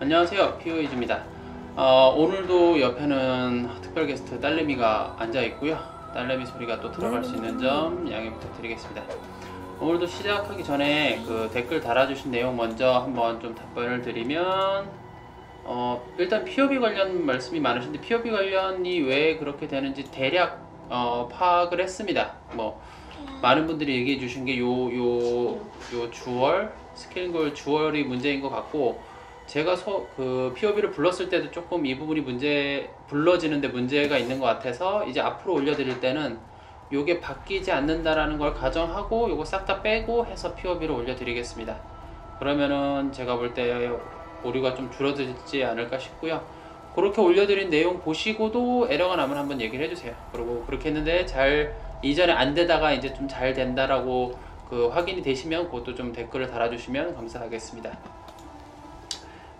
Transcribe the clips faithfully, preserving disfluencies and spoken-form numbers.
안녕하세요, 피오이즈입니다. 어, 오늘도 옆에는 특별 게스트 딸레미가 앉아 있고요. 딸레미 소리가 또 들어갈 수 있는 점 양해 부탁드리겠습니다. 오늘도 시작하기 전에 그 댓글 달아주신 내용 먼저 한번 좀 답변을 드리면, 어, 일단 피오비 관련 말씀이 많으신데 피오비 관련이 왜 그렇게 되는지 대략 어, 파악을 했습니다. 뭐 많은 분들이 얘기해 주신 게 요 요 요 주얼 스킬골 주얼이 문제인 것 같고, 제가 소, 그 피오비를 불렀을 때도 조금 이 부분이 문제 불러지는데 문제가 있는 것 같아서 이제 앞으로 올려드릴 때는 요게 바뀌지 않는다라는 걸 가정하고 요거 싹 다 빼고 해서 피오비를 올려드리겠습니다. 그러면은 제가 볼 때 오류가 좀 줄어들지 않을까 싶고요. 그렇게 올려드린 내용 보시고도 에러가 나면 한번 얘기를 해주세요. 그리고 그렇게 했는데 잘 이전에 안 되다가 이제 좀 잘 된다라고 그 확인이 되시면 그것도 좀 댓글을 달아주시면 감사하겠습니다.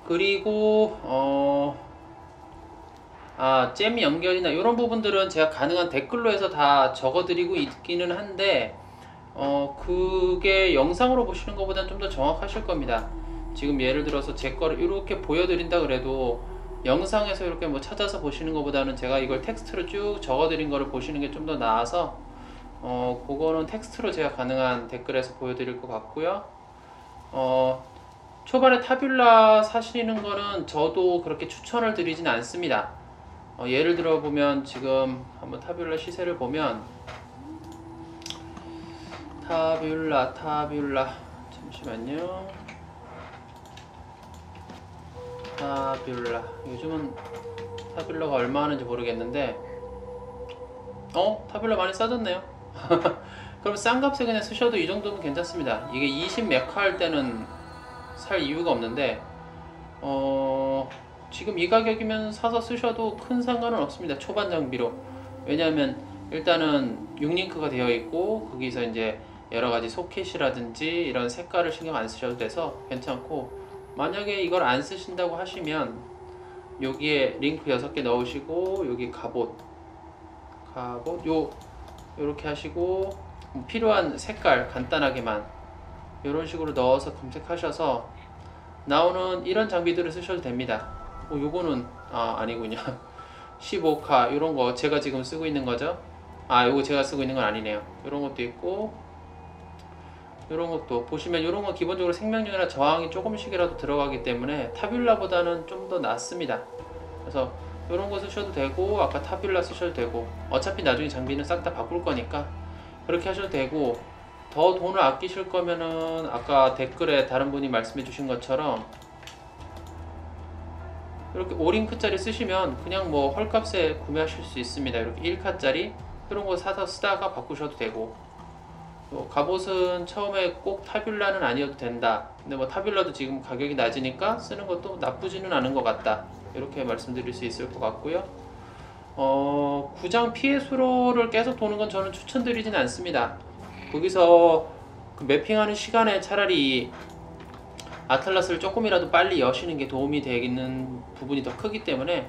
그리고 어 아 잼 연결이나 이런 부분들은 제가 가능한 댓글로 해서 다 적어드리고 있기는 한데, 어 그게 영상으로 보시는 것보다는 좀 더 정확하실 겁니다. 지금 예를 들어서 제 거를 이렇게 보여드린다 그래도 영상에서 이렇게 뭐 찾아서 보시는 것보다는 제가 이걸 텍스트로 쭉 적어드린 거를 보시는 게 좀 더 나아서, 어 그거는 텍스트로 제가 가능한 댓글에서 보여드릴 것 같고요. 어 초반에 타뷸라 사시는 거는 저도 그렇게 추천을 드리진 않습니다. 어 예를 들어 보면 지금 한번 타뷸라 시세를 보면, 타뷸라 타뷸라 잠시만요. 타뷸라 요즘은 타뷸라가 얼마 하는지 모르겠는데, 어? 타뷸라 많이 싸졌네요. 그럼 싼 값에 그냥 쓰셔도 이 정도면 괜찮습니다. 이게 이십 메카 할 때는 살 이유가 없는데, 어... 지금 이 가격이면 사서 쓰셔도 큰 상관은 없습니다. 초반 장비로. 왜냐하면 일단은 육 링크가 되어 있고 거기서 이제 여러가지 소켓이라든지 이런 색깔을 신경 안 쓰셔도 돼서 괜찮고, 만약에 이걸 안 쓰신다고 하시면 여기에 링크 여섯 개 넣으시고 여기 갑옷 갑옷 요 요렇게 하시고 필요한 색깔 간단하게만 요런 식으로 넣어서 검색하셔서 나오는 이런 장비들을 쓰셔도 됩니다. 어, 요거는 아 아니군요. 십오 카 요런거 제가 지금 쓰고 있는 거죠. 아 요거 제가 쓰고 있는 건 아니네요. 요런 것도 있고 이런 것도 보시면, 이런 건 기본적으로 생명력이나 저항이 조금씩이라도 들어가기 때문에 타뷸라보다는 좀 더 낫습니다. 그래서 이런 거 쓰셔도 되고, 아까 타뷸라 쓰셔도 되고, 어차피 나중에 장비는 싹 다 바꿀 거니까 그렇게 하셔도 되고, 더 돈을 아끼실 거면은 아까 댓글에 다른 분이 말씀해 주신 것처럼 이렇게 오 링크짜리 쓰시면 그냥 뭐 헐값에 구매하실 수 있습니다. 이렇게 일 카짜리 이런 거 사서 쓰다가 바꾸셔도 되고, 뭐 갑옷은 처음에 꼭 타뷸라는 아니어도 된다, 근데 뭐 타뷸라도 지금 가격이 낮으니까 쓰는 것도 나쁘지는 않은 것 같다, 이렇게 말씀드릴 수 있을 것 같고요. 어, 구장 피해 수로를 계속 도는 건 저는 추천드리진 않습니다. 거기서 그 매핑하는 시간에 차라리 아틀라스를 조금이라도 빨리 여시는 게 도움이 되는 부분이 더 크기 때문에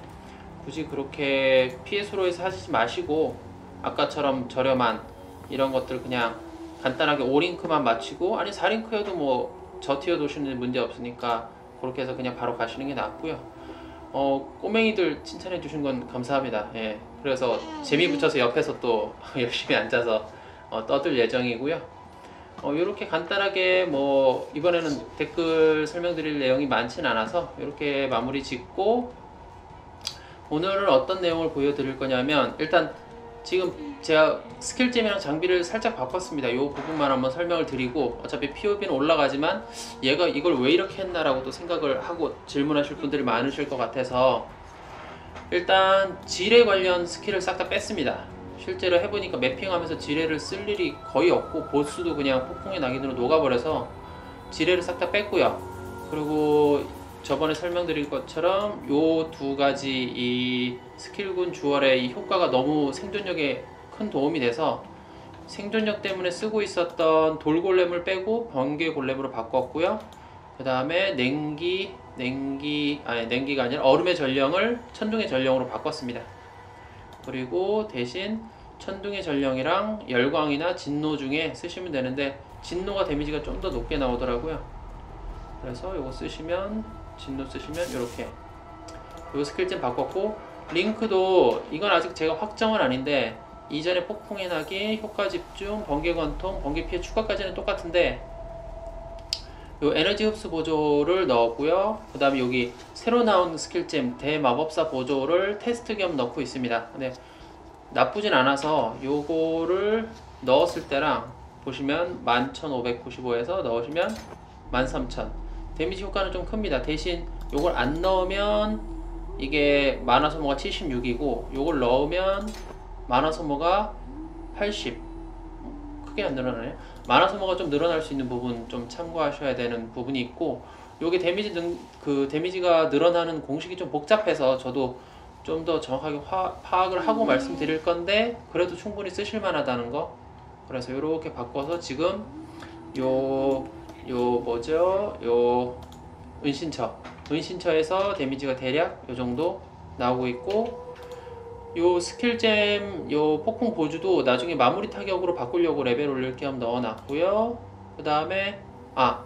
굳이 그렇게 피해 수로에서 하시지 마시고, 아까처럼 저렴한 이런 것들 그냥 간단하게 오 링크만 마치고, 아니 사 링크여도 뭐 저 티어 도시는 문제 없으니까 그렇게 해서 그냥 바로 가시는 게 낫고요. 어 꼬맹이들 칭찬해 주신 건 감사합니다. 예, 그래서 재미 붙여서 옆에서 또 열심히 앉아서 어, 떠들 예정이고요. 어 요렇게 간단하게 뭐 이번에는 댓글 설명드릴 내용이 많진 않아서 이렇게 마무리 짓고, 오늘은 어떤 내용을 보여드릴 거냐면, 일단 지금 제가 스킬잼이랑 장비를 살짝 바꿨습니다. 요 부분만 한번 설명을 드리고, 어차피 피오비는 올라가지만 얘가 이걸 왜 이렇게 했나 라고 또 생각을 하고 질문하실 분들이 많으실 것 같아서, 일단 지뢰 관련 스킬을 싹 다 뺐습니다. 실제로 해보니까 매핑하면서 지뢰를 쓸 일이 거의 없고 보스도 그냥 폭풍의 낙인으로 녹아버려서 지뢰를 싹 다 뺐고요. 그리고 저번에 설명드린 것처럼 요 두 가지 이 스킬군 주얼의 이 효과가 너무 생존력에 큰 도움이 돼서 생존력 때문에 쓰고 있었던 돌골렘을 빼고 번개골렘으로 바꿨고요. 그 다음에 냉기, 냉기, 아니 냉기가 아니라 얼음의 전령을 천둥의 전령으로 바꿨습니다. 그리고 대신 천둥의 전령이랑 열광이나 진노 중에 쓰시면 되는데 진노가 데미지가 좀 더 높게 나오더라고요. 그래서 요거 쓰시면 진노 쓰시면 이렇게 요 스킬템 바꿨고, 링크도 이건 아직 제가 확정은 아닌데 이전에 폭풍의 나기, 효과 집중, 번개 관통, 번개 피해 추가까지는 똑같은데 요 에너지 흡수 보조를 넣었고요. 그 다음에 여기 새로 나온 스킬잼 대마법사 보조를 테스트 겸 넣고 있습니다. 근데 나쁘진 않아서 요거를 넣었을 때랑 보시면 만 천오백구십오에서 넣으시면 만 삼천 데미지 효과는 좀 큽니다. 대신 요걸 안 넣으면 이게 만화 소모가 칠십육이고 요걸 넣으면 만화 소모가 팔십. 크게 안 늘어나네요. 만화 소모가 좀 늘어날 수 있는 부분 좀 참고하셔야 되는 부분이 있고, 요게 데미지 등, 그 데미지가 늘어나는 공식이 좀 복잡해서 저도 좀 더 정확하게 화, 파악을 하고 말씀드릴 건데 그래도 충분히 쓰실만하다는 거. 그래서 요렇게 바꿔서 지금 요 요 뭐죠? 요 은신처 은신처에서 데미지가 대략 요 정도 나오고 있고, 요 스킬잼 요 폭풍 보주도 나중에 마무리 타격으로 바꾸려고 레벨 올릴 겸 넣어놨고요. 그 다음에 아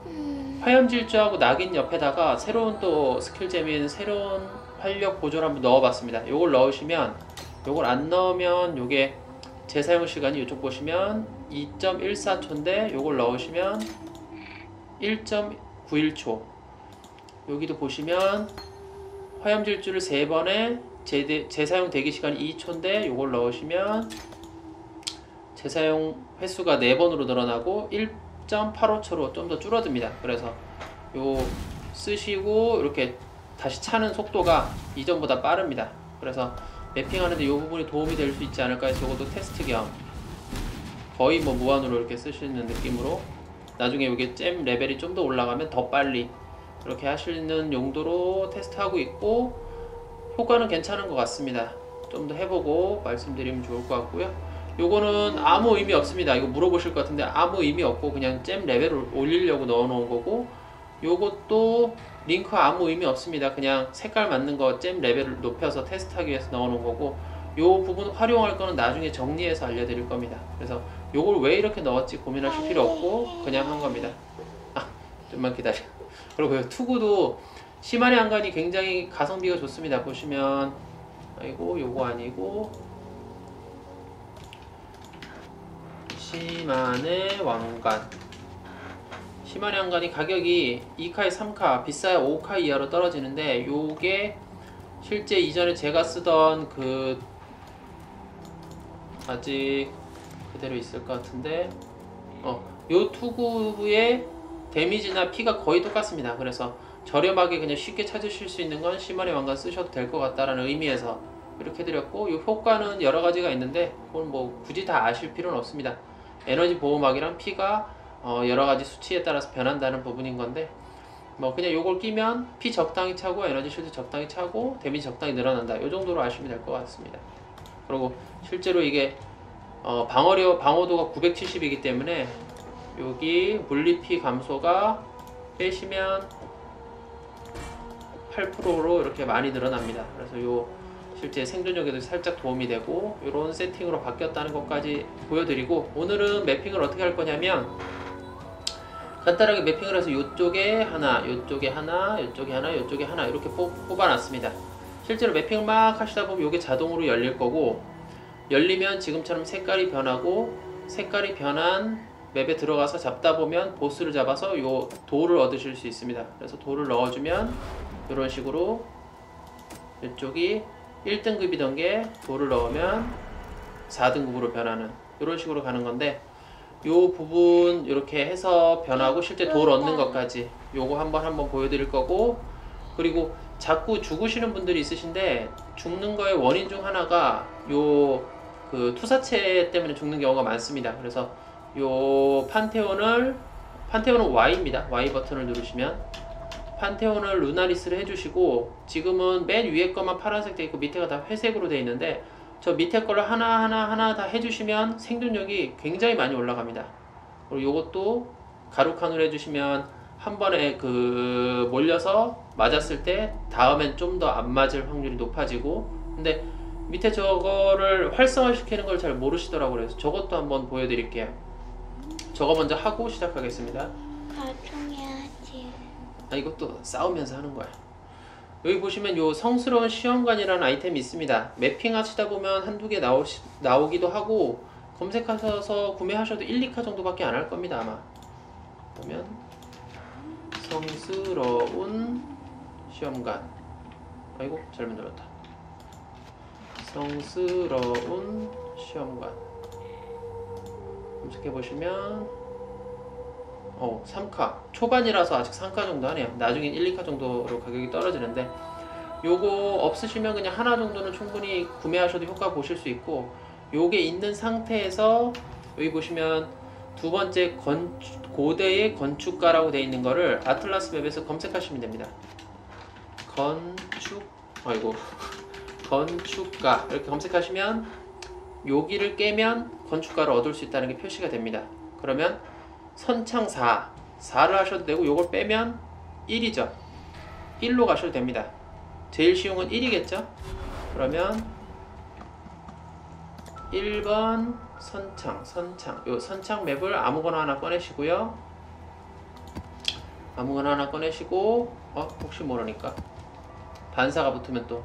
화염 질주하고 낙인 옆에다가 새로운 또 스킬잼인 새로운 활력 보조를 한번 넣어봤습니다. 요걸 넣으시면, 요걸 안 넣으면 요게 재사용 시간이 이쪽 보시면 이 점 일사 초인데 요걸 넣으시면 일 점 구일 초. 여기도 보시면 화염 질주를 세 번에 재, 재사용 대기 시간이 이 초인데 요걸 넣으시면 재사용 횟수가 네 번으로 늘어나고 일 점 팔오 초로 좀 더 줄어듭니다. 그래서 요 쓰시고 이렇게 다시 차는 속도가 이전보다 빠릅니다. 그래서 매핑하는데 이 부분이 도움이 될 수 있지 않을까 해서 이것도 테스트 겸 거의 뭐 무한으로 이렇게 쓰시는 느낌으로, 나중에 이게 잼 레벨이 좀 더 올라가면 더 빨리 이렇게 하시는 용도로 테스트하고 있고, 효과는 괜찮은 것 같습니다. 좀 더 해보고 말씀드리면 좋을 것 같고요. 요거는 아무 의미 없습니다. 이거 물어보실 것 같은데 아무 의미 없고 그냥 잼 레벨을 올리려고 넣어놓은 거고, 요것도 링크 아무 의미 없습니다. 그냥 색깔 맞는 거 잼 레벨을 높여서 테스트하기 위해서 넣어놓은 거고, 요 부분 활용할 거는 나중에 정리해서 알려드릴 겁니다. 그래서 요걸 왜 이렇게 넣었지 고민하실 필요 없고 그냥 한 겁니다. 아, 좀만 기다려. 그리고 요 투구도 심안의 왕관이 굉장히 가성비가 좋습니다. 보시면 아이고 요거 아니고 심안의 왕관 심안의 왕관이 가격이 이 카에 삼 카, 비싸야 오 카 이하로 떨어지는데, 요게 실제 이전에 제가 쓰던 그 아직 그대로 있을 것 같은데 어, 요 투구의 데미지나 피가 거의 똑같습니다. 그래서 저렴하게 그냥 쉽게 찾으실 수 있는 건 심안의 왕관 쓰셔도 될 것 같다라는 의미에서 이렇게 해드렸고, 요 효과는 여러 가지가 있는데 그건 뭐 굳이 다 아실 필요는 없습니다. 에너지 보호막이랑 피가 어, 여러가지 수치에 따라서 변한다는 부분인 건데, 뭐 그냥 요걸 끼면 피 적당히 차고 에너지 쉴드 적당히 차고 데미지 적당히 늘어난다, 요 정도로 아시면 될 것 같습니다. 그리고 실제로 이게 어, 방어력, 방어도가 구백칠십이기 때문에 여기 물리피 감소가 빼시면 팔 퍼센트로 이렇게 많이 늘어납니다. 그래서 요 실제 생존력에도 살짝 도움이 되고, 요런 세팅으로 바뀌었다는 것까지 보여드리고, 오늘은 매핑을 어떻게 할 거냐면 간단하게 매핑을 해서 요쪽에 하나, 요쪽에 하나, 요쪽에 하나, 요쪽에 하나 이렇게 뽑아놨습니다. 실제로 매핑을 막 하시다 보면 이게 자동으로 열릴 거고, 열리면 지금처럼 색깔이 변하고, 색깔이 변한 맵에 들어가서 잡다 보면 보스를 잡아서 요 돌을 얻으실 수 있습니다. 그래서 돌을 넣어주면 이런 식으로 이쪽이 일 등급이던 게 돌을 넣으면 사 등급으로 변하는 이런 식으로 가는 건데, 요 부분 이렇게 해서 변하고 실제 돌 얻는 것까지 요거 한번 한번 보여드릴 거고, 그리고 자꾸 죽으시는 분들이 있으신데 죽는 거의 원인 중 하나가 요 그 투사체 때문에 죽는 경우가 많습니다. 그래서 요 판테온을 판테온은 Y입니다. Y 버튼을 누르시면 판테온을 루나리스를 해주시고, 지금은 맨 위에 것만 파란색 돼 있고 밑에가 다 회색으로 돼 있는데 저 밑에 거를 하나하나 하나 다 해주시면 생존력이 굉장히 많이 올라갑니다. 그리고 요것도 가루칸을 해주시면 한 번에 그 몰려서 맞았을 때 다음엔 좀 더 안 맞을 확률이 높아지고, 근데 밑에 저거를 활성화시키는 걸 잘 모르시더라고요. 그래서 저것도 한번 보여드릴게요. 저거 먼저 하고 시작하겠습니다. 가통해야지. 아, 이것도 싸우면서 하는 거야. 여기 보시면 요 성스러운 시험관이라는 아이템이 있습니다. 매핑 하시다 보면 한두 개 나오시, 나오기도 하고 검색하셔서 구매하셔도 일, 이 카 정도밖에 안 할 겁니다 아마. 보면 성스러운 시험관, 아이고 잘못 눌렀다. 성스러운 시험관 검색해보시면 어, 삼 카 초반이라서 아직 삼 카 정도 하네요. 나중엔 일, 이 카 정도로 가격이 떨어지는데 요거 없으시면 그냥 하나 정도는 충분히 구매하셔도 효과 보실 수 있고, 요게 있는 상태에서 여기 보시면 두 번째 건, 고대의 건축가라고 되어 있는 거를 아틀라스 맵에서 검색하시면 됩니다. 건축, 아이고 건축가 이렇게 검색하시면 여기를 깨면 건축가를 얻을 수 있다는 게 표시가 됩니다. 그러면 선창 사, 사를 하셔도 되고 요걸 빼면 일이죠. 일로 가셔도 됩니다. 제일 쉬운 건 일이겠죠? 그러면 일 번 선창, 선창 요 선창 맵을 아무거나 하나 꺼내시고요. 아무거나 하나 꺼내시고 어? 혹시 모르니까 반사가 붙으면 또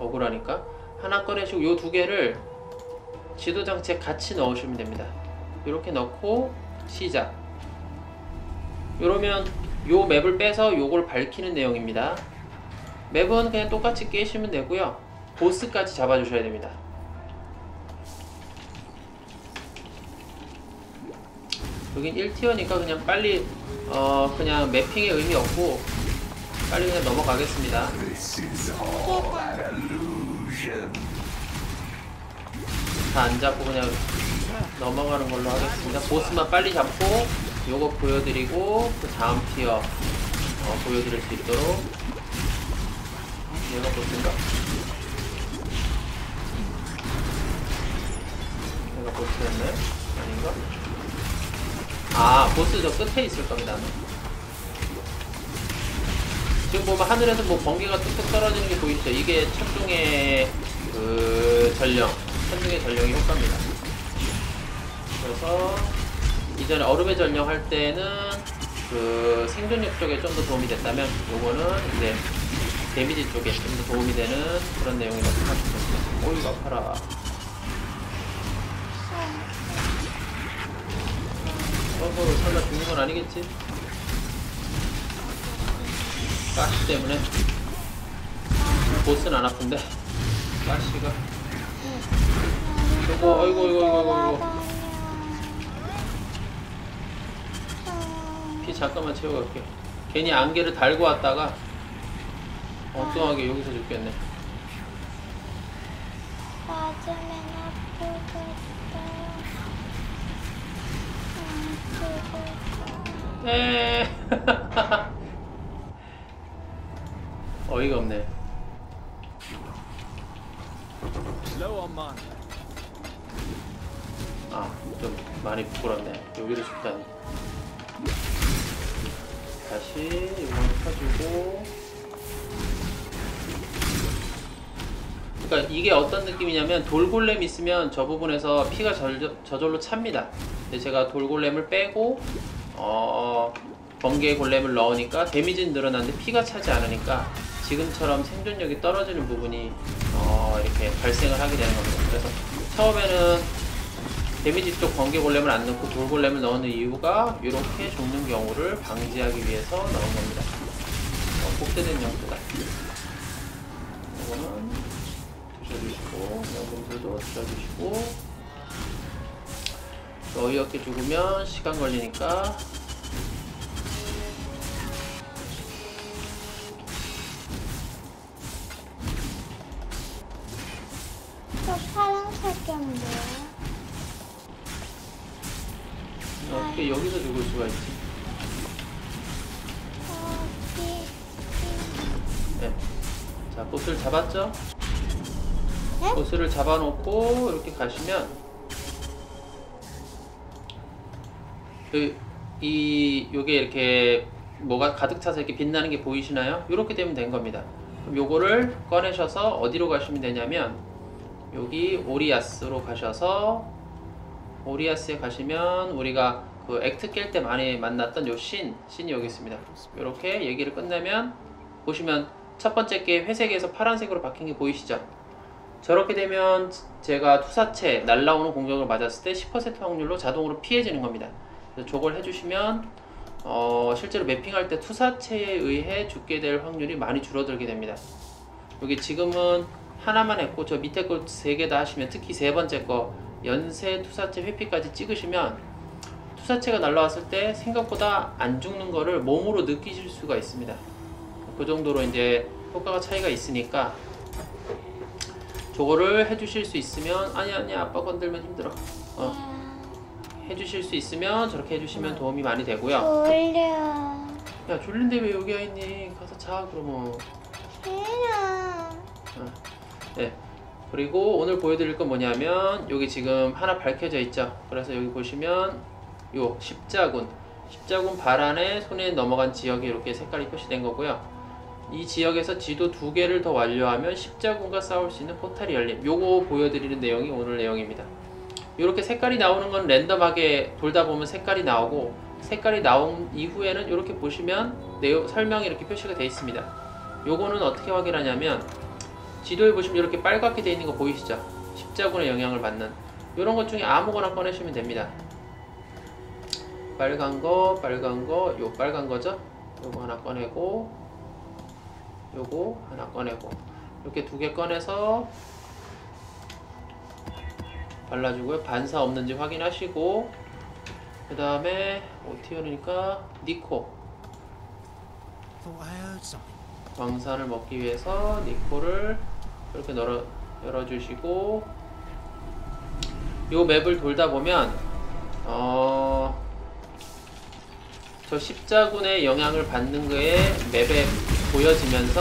억울하니까 하나 꺼내시고 요 두 개를 지도장치에 같이 넣으시면 됩니다. 이렇게 넣고 시작. 이러면 요 맵을 빼서 요걸 밝히는 내용입니다. 맵은 그냥 똑같이 깨시면 되고요. 보스까지 잡아주셔야 됩니다. 여긴 일 티어니까 그냥 빨리 어 그냥 매핑의 의미 없고 빨리 그냥 넘어가겠습니다. 다 안 잡고 그냥 넘어가는 걸로 하겠습니다. 보스만 빨리 잡고 요거 보여드리고 그 다음 티어 어, 보여드릴 수 있도록. 얘가 보스인가? 얘가 보스였나요? 아닌가? 아 보스 저 끝에 있을 겁니다. 지금 보면 하늘에서 뭐 번개가 뚝뚝 떨어지는 게 보이시죠? 이게 천둥의 그 전령, 천둥의 전령이 효과입니다. 그래서 이전에 얼음의 전령 할 때는 그 생존력 쪽에 좀 더 도움이 됐다면 요거는 이제 데미지 쪽에 좀 더 도움이 되는 그런 내용이라고 생각하시면 됩니다. 오이 아파라. 어허 설마 죽는 건 아니겠지? 가시 때문에 보스는 안 아픈데 가시가 저거 아이고 아이고 아이고 아이고 피 잠깐만 채워갈게. 괜히 안개를 달고 왔다가 엉뚱하게 여기서 죽겠네. 맞으면 아프겠다. 네. 어이가 없네. 아, 좀 많이 부끄럽네. 여기를 줍다니. 다시 이걸 펴주고. 그러니까 이게 어떤 느낌이냐면 돌골렘 있으면 저 부분에서 피가 절, 저절로 찹니다. 근데 제가 돌골렘을 빼고 어, 번개 골렘을 넣으니까 데미지는 늘어나는데 피가 차지 않으니까 지금처럼 생존력이 떨어지는 부분이 어, 이렇게 발생을 하게 되는 겁니다. 그래서 처음에는 데미지 쪽 번개 골렘을 안 넣고 돌 골렘을 넣는 이유가 이렇게 죽는 경우를 방지하기 위해서 넣은 겁니다. 어, 복제된 용도다. 이거는 드셔주시고, 여분들도 드셔주시고, 어이없게 죽으면 시간 걸리니까 저 파란색이 뭔데요? 어떻게 여기서 죽을 수가 있지? 네. 자, 보스를 잡았죠? 네? 보스를 잡아놓고 이렇게 가시면 이, 이 요게 이렇게 뭐가 가득 차서 이렇게 빛나는 게 보이시나요? 요렇게 되면 된 겁니다. 그럼 요거를 꺼내셔서 어디로 가시면 되냐면 여기 오리아스로 가셔서 오리아스에 가시면 우리가 그 액트 깰 때 많이 만났던 요 신, 신이 여기 있습니다. 이렇게 얘기를 끝내면 보시면 첫 번째 게 회색에서 파란색으로 바뀐 게 보이시죠? 저렇게 되면 제가 투사체 날라오는 공격을 맞았을 때 십 퍼센트 확률로 자동으로 피해지는 겁니다. 그래서 저걸 해주시면 어, 실제로 매핑할 때 투사체에 의해 죽게 될 확률이 많이 줄어들게 됩니다. 여기 지금은 하나만 했고 저 밑에 거 세 개 다 하시면, 특히 세 번째 거 연쇄 투사체 회피까지 찍으시면 투사체가 날라왔을 때 생각보다 안 죽는 거를 몸으로 느끼실 수가 있습니다. 그 정도로 이제 효과가 차이가 있으니까 저거를 해주실 수 있으면, 아니 아니 아빠 건들면 힘들어, 어. 해주실 수 있으면 저렇게 해주시면 도움이 많이 되고요. 졸려. 야 졸린데 왜 여기 와 있니? 가서 자 그러면. 싫어. 어. 네. 그리고 오늘 보여드릴 건 뭐냐면 여기 지금 하나 밝혀져 있죠. 그래서 여기 보시면 요 십자군, 십자군 바란의 손에 넘어간 지역이 이렇게 색깔이 표시된 거고요. 이 지역에서 지도 두 개를 더 완료하면 십자군과 싸울 수 있는 포탈이 열림. 요거 보여드리는 내용이 오늘 내용입니다. 이렇게 색깔이 나오는 건 랜덤하게 돌다 보면 색깔이 나오고, 색깔이 나온 이후에는 이렇게 보시면 내용 설명이 이렇게 표시가 되어 있습니다. 요거는 어떻게 확인하냐면 지도에 보시면 이렇게 빨갛게 되어 있는 거 보이시죠? 십자군의 영향을 받는 이런 것 중에 아무거나 꺼내시면 됩니다. 빨간 거, 빨간 거, 요 빨간 거죠? 요거 하나 꺼내고 요거 하나 꺼내고 이렇게 두 개 꺼내서 발라주고요. 반사 없는지 확인하시고, 그 다음에 오티온이니까 니코 광산을 먹기 위해서 니코를 이렇게 널어, 열어주시고, 요 맵을 돌다 보면 어, 저 십자군의 영향을 받는 거에 맵에 보여지면서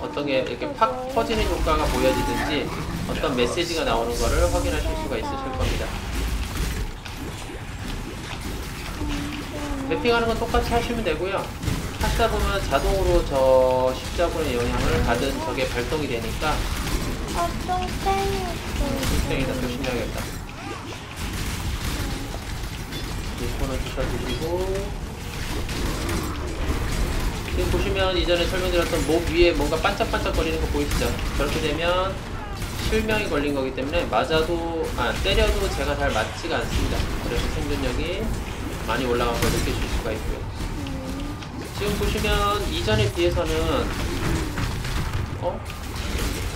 어떤 게 이렇게 팍 퍼지는 효과가 보여지든지 어떤 메시지가 나오는 거를 확인하실 수가 있으실 겁니다. 매핑하는 건 똑같이 하시면 되고요. 하시다 보면 자동으로 저 십자군의 영향을 받은 저게 발동이 되니까 똥땡이다. 조심해야겠다. 이코너 주셔주시고, 지금 보시면 이전에 설명드렸던 목 위에 뭔가 반짝반짝 거리는 거 보이시죠? 저렇게 되면 실명이 걸린 거기 때문에 맞아도, 아, 때려도 제가 잘 맞지가 않습니다. 그래서 생존력이 많이 올라간 걸 느끼실 수가 있고요. 지금 보시면 이전에 비해서는 어?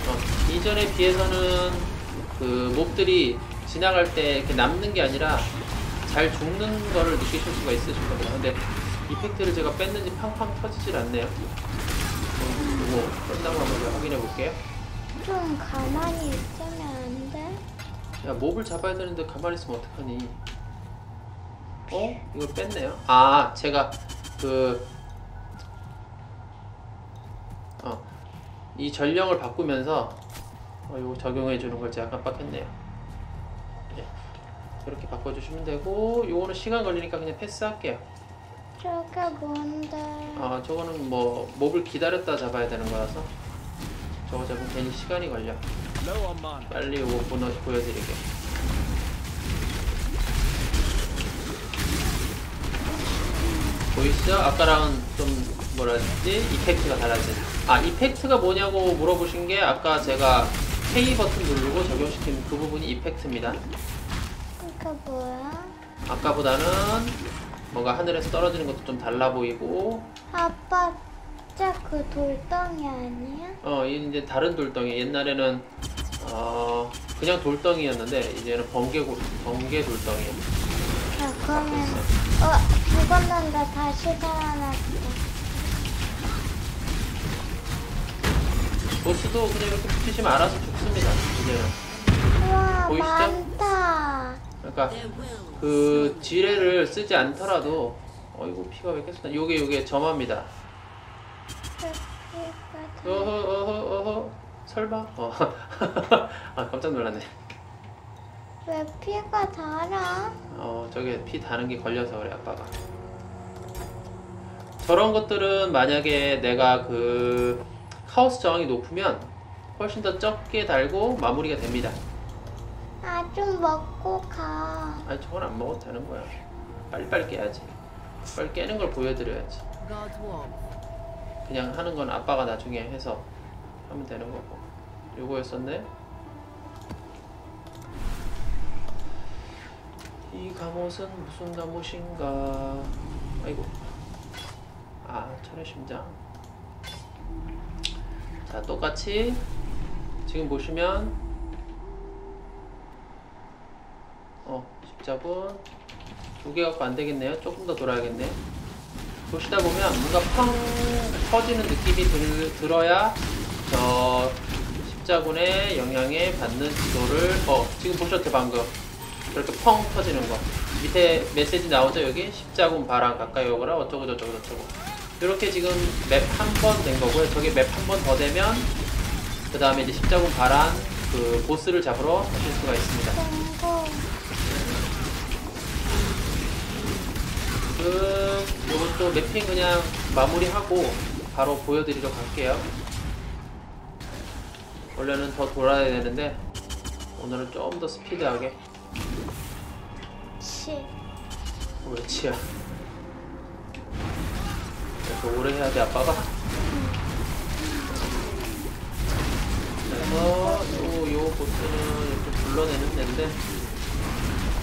어 이전에 비해서는 그 몹들이 지나갈 때 이렇게 남는 게 아니라 잘 죽는 거를 느끼실 수가 있으실 겁니다. 근데 이펙트를 제가 뺐는지 팡팡 터지질 않네요. 이거 뺐다고 한번 확인해 볼게요. 좀 가만히 있으면 안 돼? 야, 몹을 잡아야 되는데 가만히 있으면 어떡하니? 어? 이걸 뺐네요. 아, 제가 그 어, 이 전령을 바꾸면서 어, 이거 적용해 주는 걸 제가 깜빡했네요. 네. 이렇게 바꿔주시면 되고, 요거는 시간 걸리니까 그냥 패스할게요. 저게 뭔데? 아, 저거는 뭐 몹을 기다렸다 잡아야 되는 거라서 저거 잡으면 괜히 시간이 걸려. 빨리 이거 보여드릴게. 보이시죠? 아까랑 좀 뭐라 했지? 이펙트가 달라진. 아, 이펙트가 뭐냐고 물어보신 게 아까 제가 K 버튼 누르고 적용시킨 그 부분이 이펙트입니다. 그니까 뭐야? 아까보다는 뭔가 하늘에서 떨어지는 것도 좀 달라 보이고. 아빠 진짜 그 돌덩이 아니야? 어, 이제 다른 돌덩이. 옛날에는 어, 그냥 돌덩이였는데 이제는 번개, 번개 돌덩이야. 야, 그러면 어, 죽었는데 다시 살아났어. 보스도 그냥 이렇게 붙이시면 알아서 죽습니다, 이제는. 우와, 보이시죠? 많다. 그러니까 그 지뢰를 쓰지 않더라도, 어이구 피가 왜 깼었나. 요게 요게 점화입니다. 어허 어허 어허 설마? 어. 아 깜짝 놀랐네. 왜 피가 달아? 어 저게 피 다는 게 걸려서 그래 아빠가. 저런 것들은 만약에 내가 그 카오스 저항이 높으면 훨씬 더 적게 달고 마무리가 됩니다. 아, 좀 먹고 가. 아니, 저건 안 먹어도 되는 거야. 빨리빨리 깨야지. 빨리 깨는 걸 보여드려야지. 그냥 하는 건 아빠가 나중에 해서 하면 되는 거고. 요거였었네. 이 갑옷은 무슨 갑옷인가. 아이고. 아, 철의 심장. 자, 똑같이 지금 보시면 어, 십자군 두 개 갖고 안 되겠네요. 조금 더 돌아야겠네. 보시다 보면 뭔가 펑 퍼지는 느낌이 들, 들어야 저 십자군의 영향에 받는 지도를 어 지금 보셨죠? 방금 이렇게 펑 터지는 거 밑에 메시지 나오죠? 여기 십자군 바람 가까이 오거라 어쩌고 저쩌고 저쩌고 이렇게 지금 맵 한 번 된 거고요. 저게 맵 한 번 더 되면 그 다음에 이제 십자군 바람 그 보스를 잡으러 가실 수가 있습니다. 그 요것도 맵핑 그냥 마무리하고 바로 보여드리러 갈게요. 원래는 더 돌아야 되는데 오늘은 좀 더 스피드하게. 치. 왜 치야? 그래서 오래 해야 돼 아빠가? 그래서 요, 요 보스는 이렇게 불러내는 데인데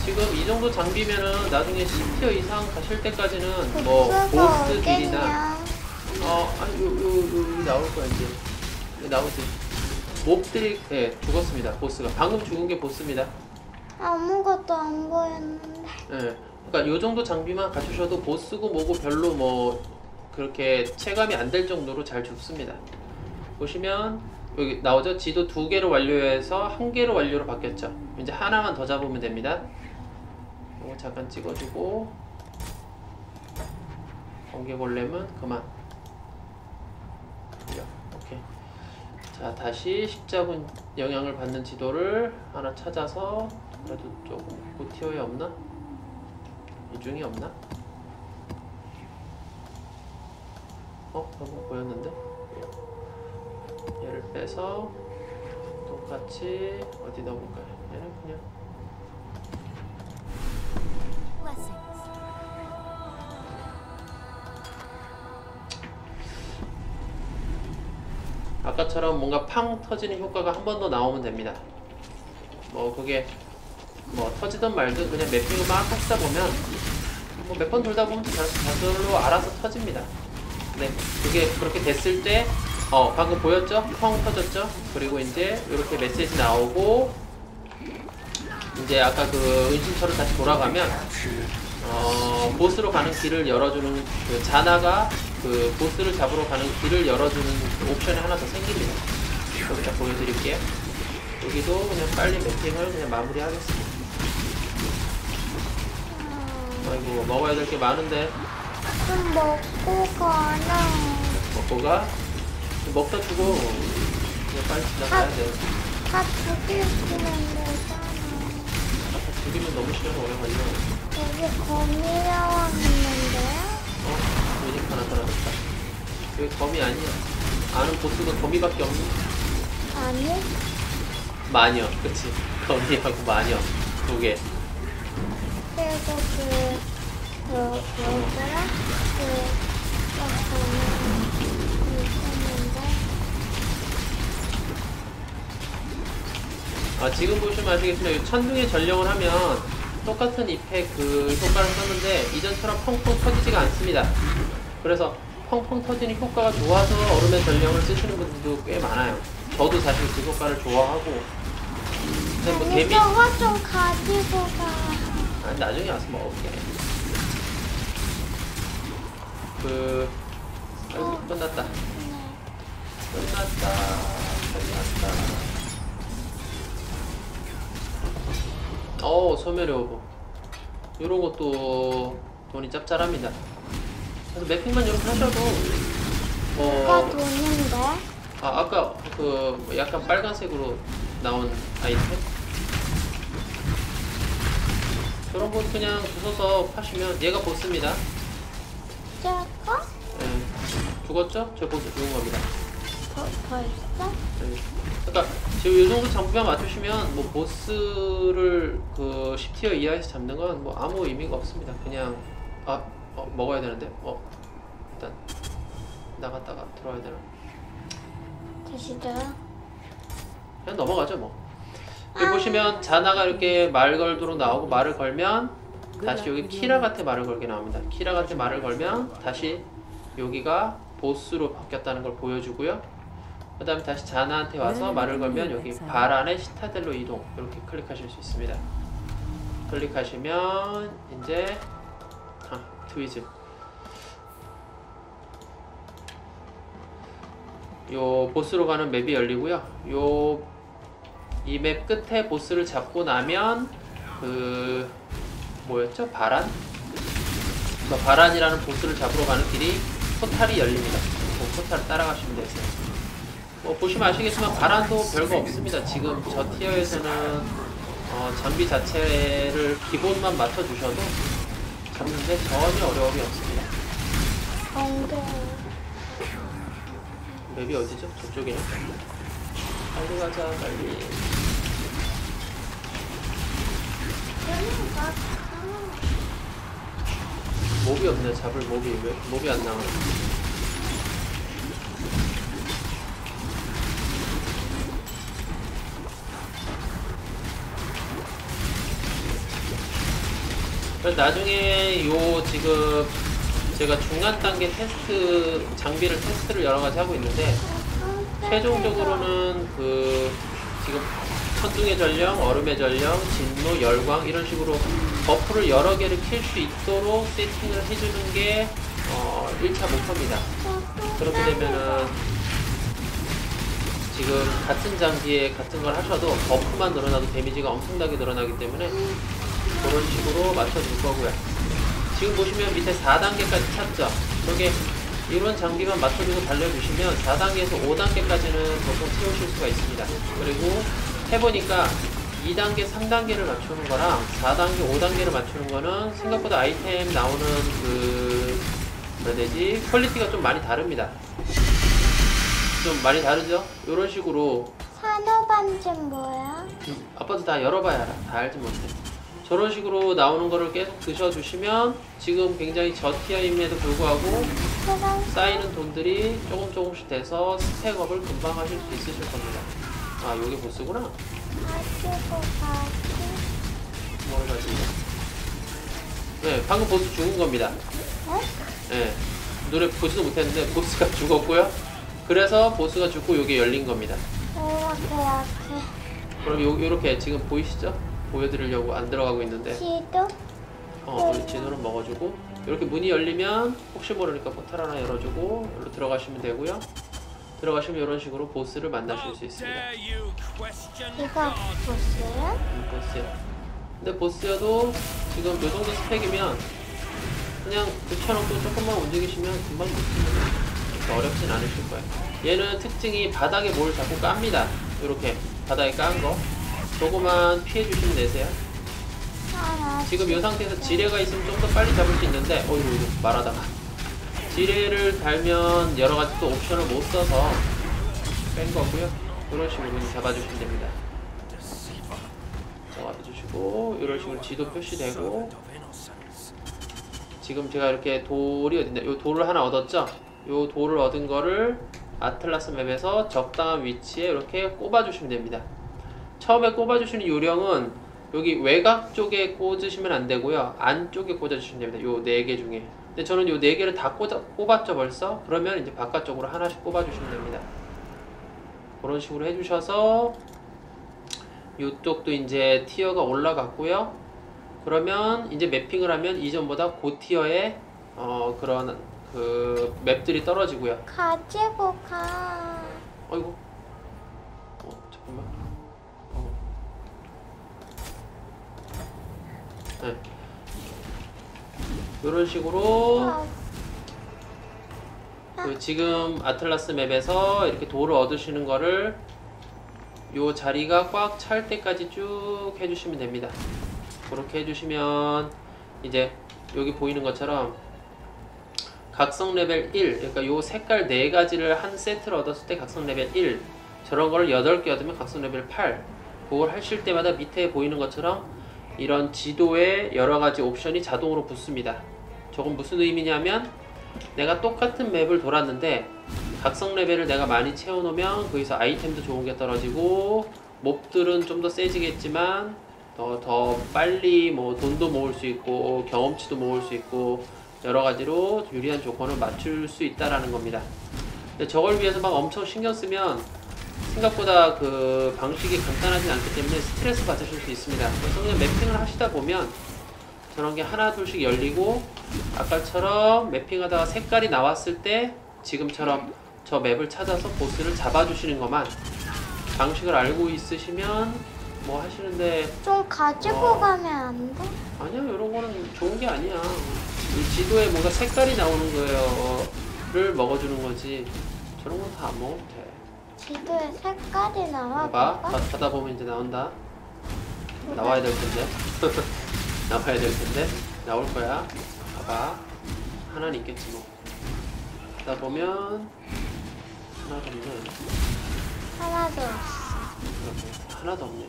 지금 이 정도 장비면은 나중에 십 티어 이상 가실 때까지는 뭐 보스들이나 어 아니 요요요 나올 거야 이제. 네, 나오지. 몹들이 네, 죽었습니다. 보스가 방금 죽은 게 보스입니다. 아무것도 안 보였는데. 네, 그러니까 요 정도 장비만 갖추셔도 보스고 뭐고 별로 뭐 그렇게 체감이 안 될 정도로 잘 죽습니다. 보시면. 여기 나오죠? 지도 두 개로 완료해서 한 개로 완료로 바뀌었죠. 이제 하나만 더 잡으면 됩니다. 이거 잠깐 찍어주고 번개골렘은 그만. 오케이. 자, 다시 십자군 영향을 받는 지도를 하나 찾아서 그래도 조금 고티어에 없나? 이 중에 없나? 어? 방금 보였는데? 얘를 빼서 똑같이 어디 넣어볼까요? 얘는 그냥 아까처럼 뭔가 팡 터지는 효과가 한 번 더 나오면 됩니다. 뭐 그게 뭐 터지든 말든 그냥 맵핑을 막 하시다 보면 뭐 몇 번 돌다 보면 자절로 알아서 터집니다. 네, 그게 그렇게 됐을 때 어 방금 보였죠? 펑 터졌죠? 그리고 이제 이렇게 메시지 나오고 이제 아까 그 은신처로 다시 돌아가면 어 보스로 가는 길을 열어주는 그 자나가 그 보스를 잡으러 가는 길을 열어주는 그 옵션이 하나 더 생깁니다. 여기다 보여드릴게요. 여기도 그냥 빨리 매핑을 그냥 마무리하겠습니다. 아이고 먹어야 될 게 많은데 좀 먹고 가나 먹고 가? 먹다 주고 그냥 빨리 지나가야 돼. 다 죽이면 되잖아. 다 죽이면 너무 시간이 오래 걸려. 여기 거미 야왕 있는데? 어? 도닉 하나 떨어졌다. 여기 거미 아니야. 아는 보스가 거미밖에 없니? 아니? 마녀, 그치? 거미하고 마녀 두 개. 그리고 그... 그... 뭐더라? 그... 그... 아, 지금 보시면 아시겠지만 천둥의 전령을 하면 똑같은 잎에 그 효과를 썼는데 이전처럼 펑펑 터지지가 않습니다. 그래서 펑펑 터지는 효과가 좋아서 얼음의 전령을 쓰시는 분들도 꽤 많아요. 저도 사실 그 효과를 좋아하고. 근데 뭐 개미 저거 좀 가지고 가. 아, 나중에 와서 먹을게. 그... 어. 아, 끝났다. 네. 끝났다. 끝났다. 어 소멸의 오브 요런 것도 돈이 짭짤합니다. 그래서 맵핑만 이렇게 하셔도 어... 아까 돈인데? 아 아까 그 약간 빨간색으로 나온 아이템? 저런 거 그냥 부숴서 파시면 얘가 보스입니다. 저거? 네 죽었죠? 저 보스 죽은 겁니다. 어, 벌써? 네. 그러니까 지금 이 정도 장비만 맞추시면 뭐 보스를 그 십 티어 이하에서 잡는 건 뭐 아무 의미가 없습니다. 그냥 아 어, 먹어야 되는데 어 일단 나갔다가 들어와야 되나? 다시 들어. 그냥 넘어가죠 뭐. 여기 아 보시면 자나가 이렇게 말 걸도록 나오고 말을 걸면 다시 여기 키라한테 말을 걸게 나옵니다. 키라한테 말을 걸면 다시 여기가 보스로 바뀌었다는 걸 보여주고요. 그 다음에 다시 자나한테 와서 말을 걸면 여기 바란의 시타델로 이동 이렇게 클릭하실 수 있습니다. 클릭하시면 이제 아, 트위즐 요 보스로 가는 맵이 열리고요. 요 이 맵 끝에 보스를 잡고 나면 그 뭐였죠? 바란? 그래서 바란이라는 보스를 잡으러 가는 길이 포탈이 열립니다. 그 포탈을 따라가시면 되세요. 뭐 보시면 아시겠지만 바란도 별거 없습니다. 지금 저 티어에서는 어, 장비 자체를 기본만 맞춰주셔도 잡는데 전혀 어려움이 없습니다. 맵이 어디죠? 저쪽이에요? 빨리 가자, 빨리. 몹이 없네, 잡을 몹이. 왜? 몹이 안 나와. 그래서 나중에 요 지금 제가 중간 단계 테스트, 장비를 테스트를 여러 가지 하고 있는데, 최종적으로는 그 지금 천둥의 전령, 얼음의 전령, 진노, 열광 이런 식으로 버프를 여러 개를 킬 수 있도록 세팅을 해주는 게 어, 일 차 목표입니다. 그렇게 되면은 지금 같은 장비에 같은 걸 하셔도 버프만 늘어나도 데미지가 엄청나게 늘어나기 때문에 그런 식으로 맞춰줄 거고요. 지금 보시면 밑에 사 단계까지 찾죠? 저게 이런 장비만 맞춰주고 달려주시면 사 단계에서 오 단계까지는 보통 채우실 수가 있습니다. 그리고 해보니까 이 단계, 삼 단계를 맞추는 거랑 사 단계, 오 단계를 맞추는 거는 생각보다 아이템 나오는 그... 뭐라 해야 되지? 퀄리티가 좀 많이 다릅니다. 좀 많이 다르죠? 이런 식으로 산업안전 뭐야? 음, 아빠도 다 열어봐야 알아. 다 알지 못해. 저런 식으로 나오는 거를 계속 드셔주시면 지금 굉장히 저티어임에도 불구하고 쌓이는 돈들이 조금 조금씩 돼서 스펙업을 금방 하실 수 있으실 겁니다. 아, 요게 보스구나? 뭘 가지? 네, 방금 보스 죽은 겁니다. 네, 눈에 보지도 못했는데 보스가 죽었고요. 그래서 보스가 죽고 요게 열린 겁니다. 그럼 요, 요렇게 지금 보이시죠? 보여드리려고 안 들어가고 있는데 지도? 어, 우리 진호는 먹어주고 이렇게 문이 열리면 혹시 모르니까 포탈 하나 열어주고 여기로 들어가시면 되고요. 들어가시면 이런 식으로 보스를 만나실 수 있습니다. 이거 보스야? 음, 보스야. 근데 보스여도 지금 이 정도 스펙이면 그냥 붙여놓고 조금만 움직이시면 금방 붙습니다. 어렵진 않으실 거예요. 얘는 특징이 바닥에 뭘 자꾸 깝니다. 이렇게 바닥에 깐 거 저거만 피해주시면 되세요. 지금 이 상태에서 지뢰가 있으면 좀 더 빨리 잡을 수 있는데 어이구 말하다가 지뢰를 달면 여러가지 또 옵션을 못 써서 뺀 거고요. 이런 식으로 잡아주시면 됩니다. 잡아주시고 이런 식으로 지도 표시되고 지금 제가 이렇게 돌이 어딨냐 요 돌을 하나 얻었죠? 요 돌을 얻은 거를 아틀라스 맵에서 적당한 위치에 이렇게 꼽아주시면 됩니다. 처음에 꼽아주시는 요령은 여기 외곽 쪽에 꽂으시면 안 되고요. 안쪽에 꽂아주시면 됩니다. 요 네 개 중에. 근데 저는 요 네 개를 다 꽂아, 꼽았죠 벌써? 그러면 이제 바깥쪽으로 하나씩 꼽아주시면 됩니다. 그런 식으로 해주셔서 요쪽도 이제 티어가 올라갔고요. 그러면 이제 맵핑을 하면 이전보다 고티어의 어, 그런 그 맵들이 떨어지고요. 가지고 가. 어이구. 어, 잠깐만. 네. 이런 식으로 그 지금 아틀라스 맵에서 이렇게 돌을 얻으시는 거를 요 자리가 꽉 찰 때까지 쭉 해주시면 됩니다. 그렇게 해주시면 이제 여기 보이는 것처럼 각성 레벨 일, 그러니까 요 색깔 네 가지를 한 세트를 얻었을 때 각성 레벨 일, 저런 거를 여덟 개 얻으면 각성 레벨 팔, 그걸 하실 때마다 밑에 보이는 것처럼 이런 지도에 여러가지 옵션이 자동으로 붙습니다. 저건 무슨 의미냐면 내가 똑같은 맵을 돌았는데 각성 레벨을 내가 많이 채워놓으면 거기서 아이템도 좋은 게 떨어지고 몹들은 좀 더 세지겠지만 더, 더 빨리 뭐 돈도 모을 수 있고 경험치도 모을 수 있고 여러 가지로 유리한 조건을 맞출 수 있다라는 겁니다. 근데 저걸 위해서 막 엄청 신경 쓰면 생각보다 그 방식이 간단하진 않기 때문에 스트레스 받으실 수 있습니다. 그래서 그냥 맵핑을 하시다 보면 저런 게 하나 둘씩 열리고 아까처럼 맵핑하다가 색깔이 나왔을 때 지금처럼 저 맵을 찾아서 보스를 잡아주시는 것만 방식을 알고 있으시면 뭐 하시는데 좀 가지고 어... 가면 안 돼? 아니야, 이런 거는 좋은 게 아니야. 이 지도에 뭔가 색깔이 나오는 거를 먹어주는 거지 저런 건 다 안 먹어도 돼. 지도에 색깔이 나와 봐. 가다 보면 이제 나온다. 네. 나와야 될 텐데. 나와야 될 텐데. 나올 거야. 봐봐. 하나는 있겠지 뭐. 가다 보면 하나도 없네. 하나도 없어. 하나도 없네.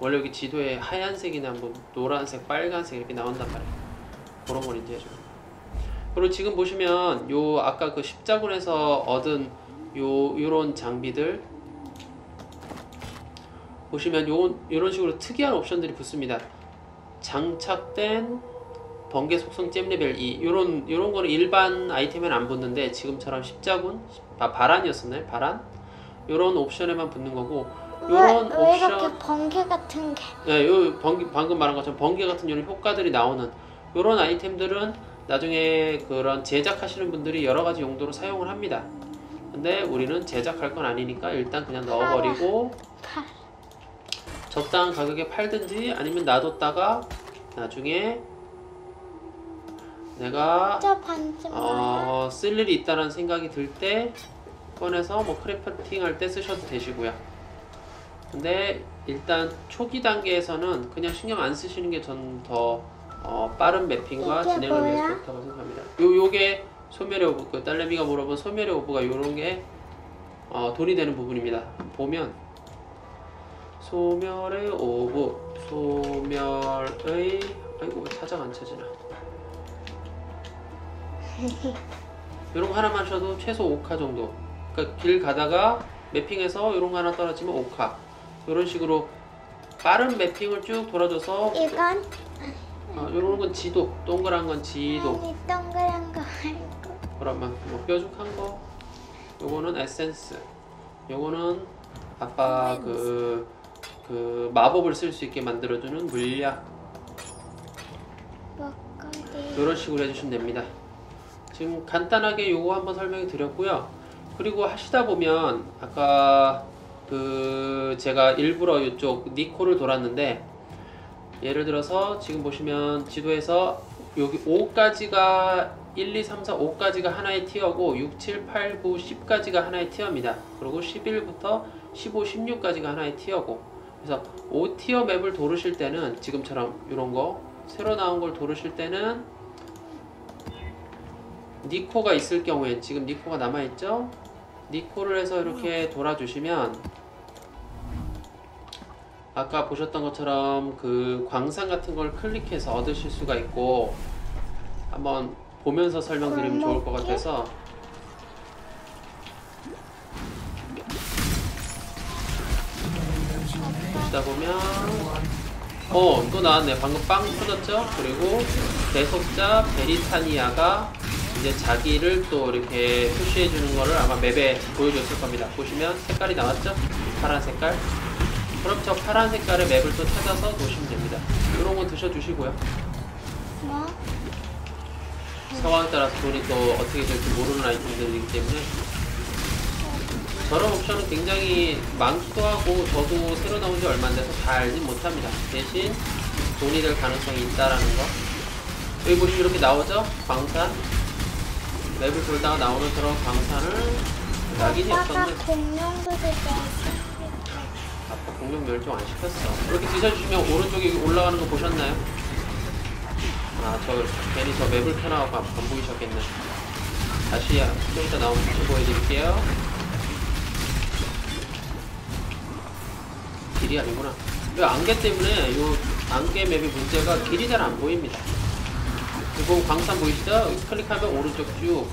원래 여기 지도에 하얀색이나 뭐 노란색, 빨간색 이렇게 나온단 말이야. 그런 걸 이제 해줘. 그리고 지금 보시면 요 아까 그 십자군에서 얻은 요, 요런 장비들 보시면 요, 요런 식으로 특이한 옵션들이 붙습니다. 장착된 번개 속성 잼 레벨 이. 요런, 요런 거는 일반 아이템에는 안 붙는데 지금처럼 십자군? 아, 바란이었었나요? 바란? 요런 옵션에만 붙는 거고 요런 왜, 왜 옵션. 이렇게 번개 같은 게. 네, 요 번개, 방금 말한 것처럼 번개 같은 요런 효과들이 나오는 요런 아이템들은 나중에 그런 제작하시는 분들이 여러 가지 용도로 사용을 합니다. 근데 우리는 제작할 건 아니니까 일단 그냥 넣어버리고 적당한 가격에 팔든지 아니면 놔뒀다가 나중에 내가 어, 쓸 일이 있다는 생각이 들 때 꺼내서 뭐 크래프팅 할 때 쓰셔도 되시고요. 근데 일단 초기 단계에서는 그냥 신경 안 쓰시는 게 전 더 어, 빠른 매핑과 진행을 뭐야? 위해서 좋다고 생각합니다. 요, 요게 소멸의 오브, 그 딸레미가 물어본 소멸의 오브가 요런게 어, 돈이 되는 부분입니다. 보면 소멸의 오브, 소멸의, 아이고 사장 안 찾으나, 요런거 하나만 하셔도 최소 오 카 정도. 그러니까 길 가다가 맵핑해서 요런거 하나 떨어지면 오 카, 요런식으로 빠른 맵핑을 쭉 돌아줘서. 이건? 어, 요런건 지도, 동그란건 지도. 아니, 동그란거 말고 그러면 뭐 뾰족한 거. 요거는 에센스. 요거는 아빠 그, 그 마법을 쓸 수 있게 만들어주는 물약. 먹거리. 요런 식으로 해주시면 됩니다. 지금 간단하게 요거 한번 설명해 드렸고요. 그리고 하시다 보면 아까 그 제가 일부러 이쪽 니코를 돌았는데 예를 들어서 지금 보시면 지도에서 여기 오까지가 일, 이, 삼, 사, 오까지가 하나의 티어고 육, 칠, 팔, 구, 십까지가 하나의 티어입니다. 그리고 십일부터 십오, 십육까지가 하나의 티어고, 그래서 오 티어 맵을 도르실 때는 지금처럼 이런거 새로 나온 걸 도르실 때는 니코가 있을 경우엔, 지금 니코가 남아있죠? 니코를 해서 이렇게 돌아주시면 아까 보셨던 것처럼 그 광산 같은 걸 클릭해서 얻으실 수가 있고, 한번 보면서 설명드리면 좋을 것 같아서. 보시다 보면 어 이거 나왔네. 방금 빵 터졌죠? 그리고 배속자 베리타니아가 이제 자기를 또 이렇게 표시해 주는 거를 아마 맵에 보여줬을 겁니다. 보시면 색깔이 나왔죠? 파란 색깔. 그럼 저 파란 색깔의 맵을 또 찾아서 보시면 됩니다. 이런 거 드셔주시고요. 뭐? 상황에 따라서 돈이 또 어떻게 될지 모르는 아이템들이기 때문에 저런 옵션은 굉장히 많기도 하고 저도 새로 나온 지 얼마 안 돼서 다 알진 못합니다. 대신 돈이 될 가능성이 있다라는 거. 여기 보시면 이렇게 나오죠? 광산. 맵을 돌다가 나오는 그런 광산을 낙인이 없었는데 공룡도 되죠. 아빠 공룡 멸종 안 시켰어. 이렇게 드셔주시면 오른쪽에 올라가는 거 보셨나요? 아, 저 괜히 저 맵을 펴놔서 안 보이셨겠네. 다시 좀 이따 나오는 거 보여드릴게요. 길이 아니구나. 이 안개 때문에 이 안개 맵의 문제가 길이 잘 안 보입니다. 그리고 광산 보이시죠? 클릭하면 오른쪽 쭉.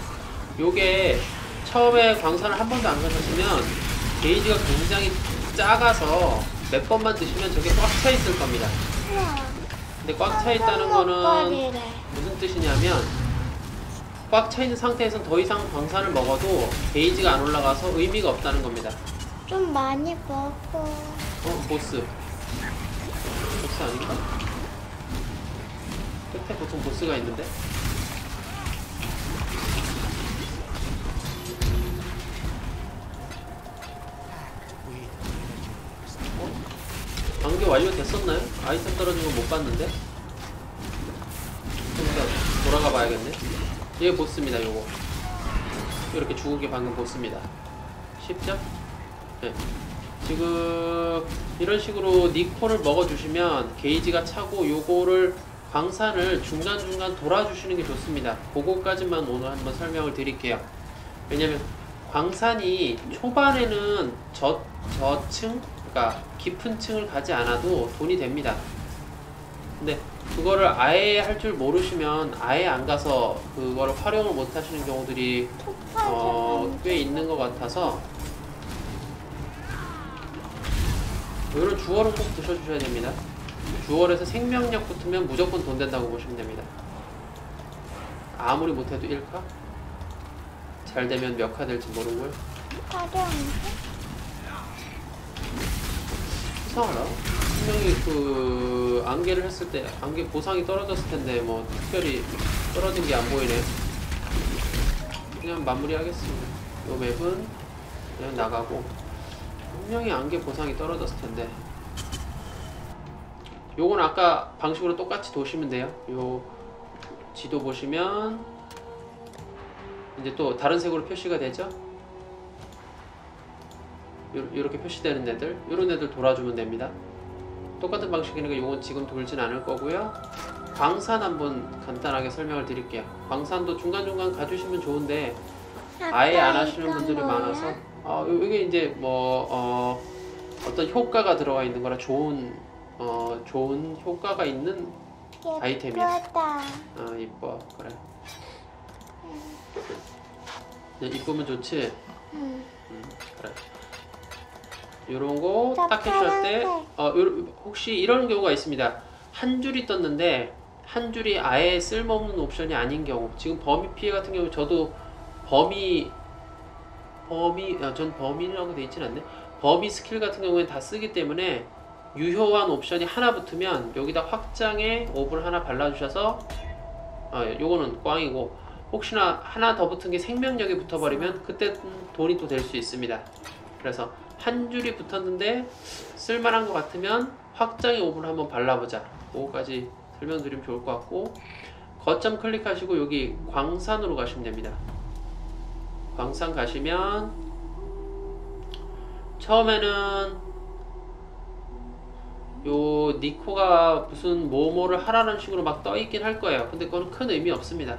요게 처음에 광산을 한 번도 안 가셨으면 게이지가 굉장히 작아서 몇 번만 드시면 저게 꽉 차 있을 겁니다. 근데 꽉 차 있다는 거는 무슨 뜻이냐면 꽉 차 있는 상태에선 더 이상 광산을 먹어도 게이지가 안 올라가서 의미가 없다는 겁니다. 좀 많이 먹어. 어? 보스. 보스 아닌가? 끝에 보통 보스가 있는데? 관계 완료됐었나요? 아이템 떨어진 건 못 봤는데? 일단 돌아가 봐야겠네. 얘 보스입니다, 요거. 이렇게 죽은 게 방금 보스입니다. 쉽죠? 네. 지금 이런 식으로 니코를 먹어주시면 게이지가 차고 요거를 광산을 중간중간 돌아주시는 게 좋습니다. 그거까지만 오늘 한번 설명을 드릴게요. 왜냐면 광산이 초반에는 저, 저층? 그러니까 깊은 층을 가지 않아도 돈이 됩니다. 근데 그거를 아예 할 줄 모르시면 아예 안 가서 그거를 활용을 못 하시는 경우들이 어, 꽤 있는 것 같아서 이런 주얼은 꼭 드셔주셔야 됩니다. 주얼에서 생명력 붙으면 무조건 돈 된다고 보시면 됩니다. 아무리 못해도 일카? 잘 되면 몇 카 될지 모르고요. 이상하라. 분명히 그 안개를 했을 때 안개 보상이 떨어졌을 텐데 뭐 특별히 떨어진 게 안 보이네. 그냥 마무리하겠습니다. 요 맵은 그냥 나가고 분명히 안개 보상이 떨어졌을 텐데. 요건 아까 방식으로 똑같이 도시면 돼요. 요 지도 보시면 이제 또 다른 색으로 표시가 되죠. 이렇게 표시되는 애들, 이런 애들 돌아주면 됩니다. 똑같은 방식이니까 요건 지금 돌진 않을 거고요. 광산 한번 간단하게 설명을 드릴게요. 광산도 중간중간 가주시면 좋은데 아예 안 하시는 분들이 많아서 어, 이게 이제 뭐 어, 어떤 효과가 들어가 있는 거라 좋은 어, 좋은 효과가 있는 아이템이야. 어, 이뻐. 그래. 이쁘면 좋지? 응. 음, 그래. 요런 거 딱 해주실 때 어, 요, 혹시 이런 경우가 있습니다. 한 줄이 떴는데 한 줄이 아예 쓸모없는 옵션이 아닌 경우, 지금 범위 피해 같은 경우 저도 범위 범위 아, 전 범위라고 돼 있진 않네. 범위 스킬 같은 경우에 다 쓰기 때문에 유효한 옵션이 하나 붙으면 여기다 확장에 오브를 하나 발라주셔서 아, 요거는 꽝이고 혹시나 하나 더 붙은 게 생명력이 붙어버리면 그때 돈이 또 될 수 있습니다. 그래서 한 줄이 붙었는데 쓸만한 것 같으면 확장의 오브를 한번 발라보자. 그거까지 설명드리면 좋을 것 같고, 거점 클릭하시고 여기 광산으로 가시면 됩니다. 광산 가시면 처음에는 요 니코가 무슨 뭐뭐를 하라는 식으로 막 떠있긴 할 거예요. 근데 그건 큰 의미 없습니다.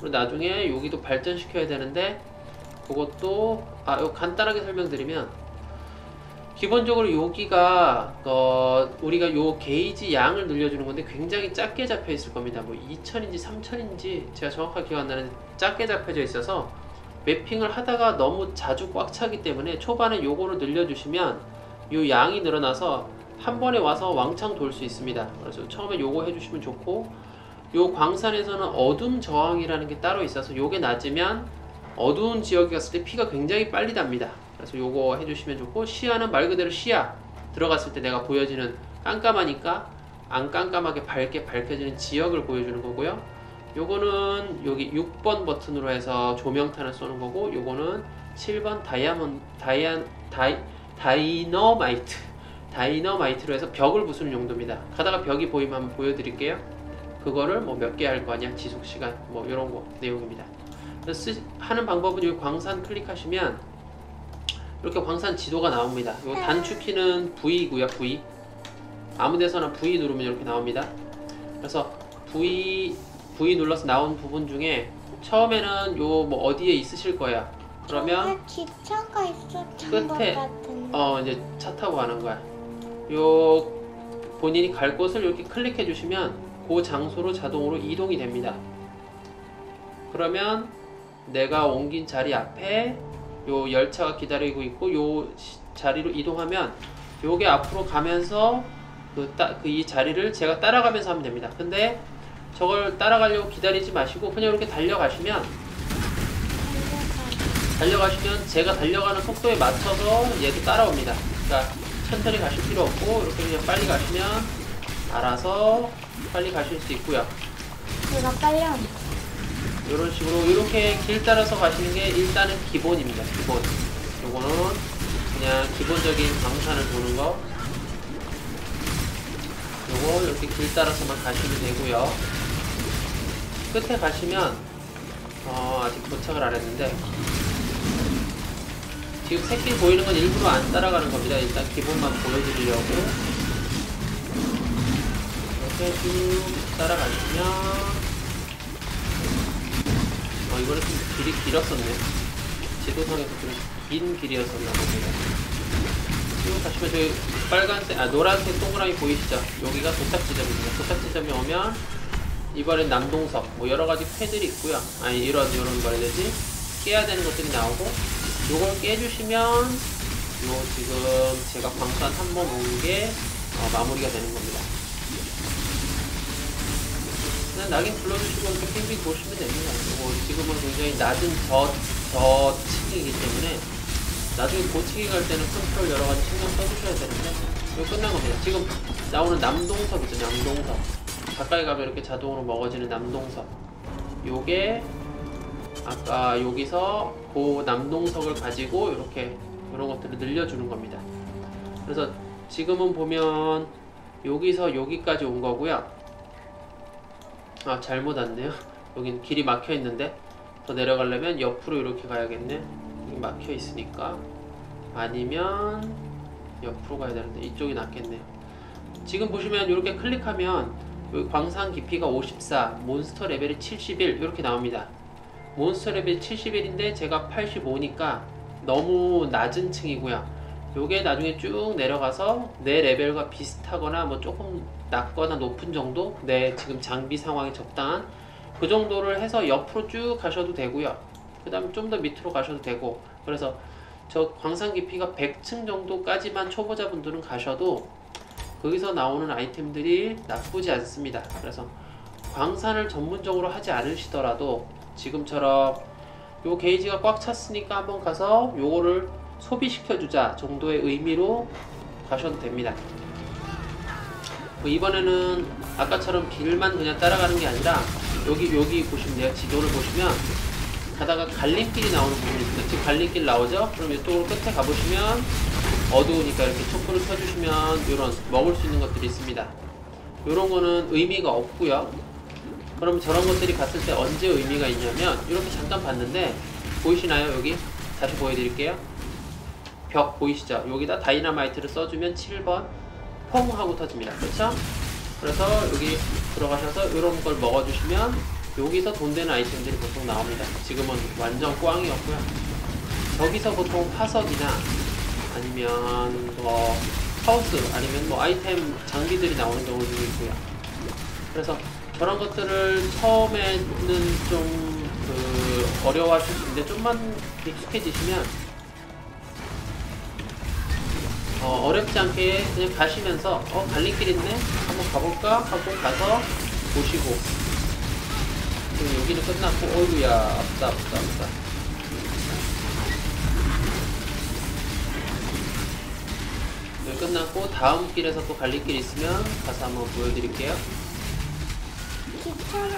그리고 나중에 여기도 발전시켜야 되는데 그것도 아, 요 간단하게 설명드리면 기본적으로 여기가 어, 우리가 요 게이지 양을 늘려주는 건데 굉장히 작게 잡혀 있을 겁니다. 뭐 이천인지 삼천인지 제가 정확하게 기억 안 나는데 작게 잡혀져 있어서 매핑을 하다가 너무 자주 꽉 차기 때문에 초반에 요거를 늘려주시면 요 양이 늘어나서 한 번에 와서 왕창 돌 수 있습니다. 그래서 처음에 요거 해주시면 좋고, 요 광산에서는 어둠 저항이라는 게 따로 있어서 요게 낮으면 어두운 지역에 갔을 때 피가 굉장히 빨리 답니다. 그래서 요거 해주시면 좋고, 시야는 말 그대로 시야 들어갔을 때 내가 보여지는 깜깜하니까 안 깜깜하게 밝게 밝혀지는 지역을 보여주는 거고요. 요거는 여기 육 번 버튼으로 해서 조명탄을 쏘는 거고, 요거는 칠 번 다이아몬, 다이안, 다이, 다이너마이트 다이너마이트로 해서 벽을 부수는 용도입니다. 가다가 벽이 보이면 한번 보여드릴게요. 그거를 뭐 몇 개 할 거냐, 지속시간 뭐 요런 거 내용입니다. 그래서 쓰, 하는 방법은 여기 광산 클릭하시면 이렇게 광산 지도가 나옵니다. 요 단축키는 V이고요. V 아무데서나 V 누르면 이렇게 나옵니다. 그래서 V V 눌러서 나온 부분 중에 처음에는 요 뭐 어디에 있으실 거야. 그러면 기차가 있었던 것 같은데. 어 이제 차 타고 가는 거야. 요 본인이 갈 곳을 이렇게 클릭해 주시면 그 장소로 자동으로 이동이 됩니다. 그러면 내가 옮긴 자리 앞에 요 열차가 기다리고 있고 요 자리로 이동하면 요게 앞으로 가면서 그 그 이 자리를 제가 따라가면서 하면 됩니다. 근데 저걸 따라가려고 기다리지 마시고 그냥 이렇게 달려가시면 달려가시면 제가 달려가는 속도에 맞춰서 얘도 따라옵니다. 그러니까 천천히 가실 필요 없고 이렇게 그냥 빨리 가시면 알아서 빨리 가실 수 있고요. 제가 빨려. 이런 식으로 이렇게 길 따라서 가시는 게 일단은 기본입니다. 기본. 요거는 그냥 기본적인 광산을 보는 거. 요거 이렇게 길 따라서만 가시면 되고요. 끝에 가시면 어 아직 도착을 안 했는데 지금 새끼 보이는 건 일부러 안 따라가는 겁니다. 일단 기본만 보여드리려고 이렇게 쭉 따라가시면 어, 이번에 좀 길이 길었었네. 지도상에서 좀 긴 길이었었나 봅니다. 지금 가시면 저기 빨간색, 아, 노란색 동그라미 보이시죠? 여기가 도착 지점입니다. 도착 지점에 오면, 이번엔 남동석, 뭐 여러가지 패들이 있고요. 아니, 이런, 이런 거 해야 되지? 깨야 되는 것들이 나오고, 요걸 깨주시면, 요, 지금 제가 광산 한 번 온 게, 어, 마무리가 되는 겁니다. 그냥 낙인 불러주시고 이렇게 빙빙 도시면 됩니다. 그리고 지금은 굉장히 낮은 저, 저치기이기 때문에 나중에 고치기 갈 때는 컨트롤 여러 가지 신경 써주셔야 되는데 이거 끝난 겁니다. 지금 나오는 남동석 있죠, 남동석. 가까이 가면 이렇게 자동으로 먹어지는 남동석. 요게 아까 여기서 그 남동석을 가지고 이렇게 이런 것들을 늘려주는 겁니다. 그래서 지금은 보면 여기서 여기까지 온 거고요. 아, 잘못 왔네요. 여긴 길이 막혀있는데 더 내려가려면 옆으로 이렇게 가야겠네. 여기 막혀있으니까 아니면 옆으로 가야 되는데 이쪽이 낫겠네. 지금 보시면 이렇게 클릭하면 여기 광산 깊이가 오십사, 몬스터 레벨이 칠십일 이렇게 나옵니다. 몬스터 레벨이 칠십일인데 제가 팔십오니까 너무 낮은 층이고요. 요게 나중에 쭉 내려가서 내 레벨과 비슷하거나 뭐 조금 낮거나 높은 정도, 내 지금 장비 상황에 적당한 그 정도를 해서 옆으로 쭉 가셔도 되고요. 그 다음에 좀 더 밑으로 가셔도 되고, 그래서 저 광산 깊이가 백 층 정도까지만 초보자분들은 가셔도 거기서 나오는 아이템들이 나쁘지 않습니다. 그래서 광산을 전문적으로 하지 않으시더라도 지금처럼 요 게이지가 꽉 찼으니까 한번 가서 요거를 소비시켜주자 정도의 의미로 가셔도 됩니다. 뭐 이번에는 아까처럼 길만 그냥 따라가는 게 아니라 여기 여기 보시면 돼요. 지도를 보시면 가다가 갈림길이 나오는 부분이 있습니다. 지금 갈림길 나오죠? 그럼 이쪽으로 끝에 가보시면 어두우니까 이렇게 촛불을 켜주시면 이런 먹을 수 있는 것들이 있습니다. 이런 거는 의미가 없고요. 그럼 저런 것들이 갔을 때 언제 의미가 있냐면 이렇게 잠깐 봤는데 보이시나요? 여기 다시 보여드릴게요. 벽 보이시죠? 여기다 다이너마이트를 써주면 칠 번 펑 하고 터집니다. 그렇죠? 그래서 여기 들어가셔서 이런 걸 먹어주시면 여기서 돈 되는 아이템들이 보통 나옵니다. 지금은 완전 꽝이었고요. 저기서 보통 파석이나 아니면 뭐 카오스 아니면 뭐 아이템 장비들이 나오는 경우도 있고요. 그래서 저런 것들을 처음에는 좀 그 어려워하실 수 있는데 좀만 익숙해지시면 어, 어렵지 않게 그냥 가시면서 어? 갈림길 있네? 한번 가볼까? 하고 가서 보시고 지금 여기는 끝났고 어이구야 아프다 아프다 아프다 여기 끝났고 다음 길에서 또 갈림길 있으면 가서 한번 보여드릴게요. 기차야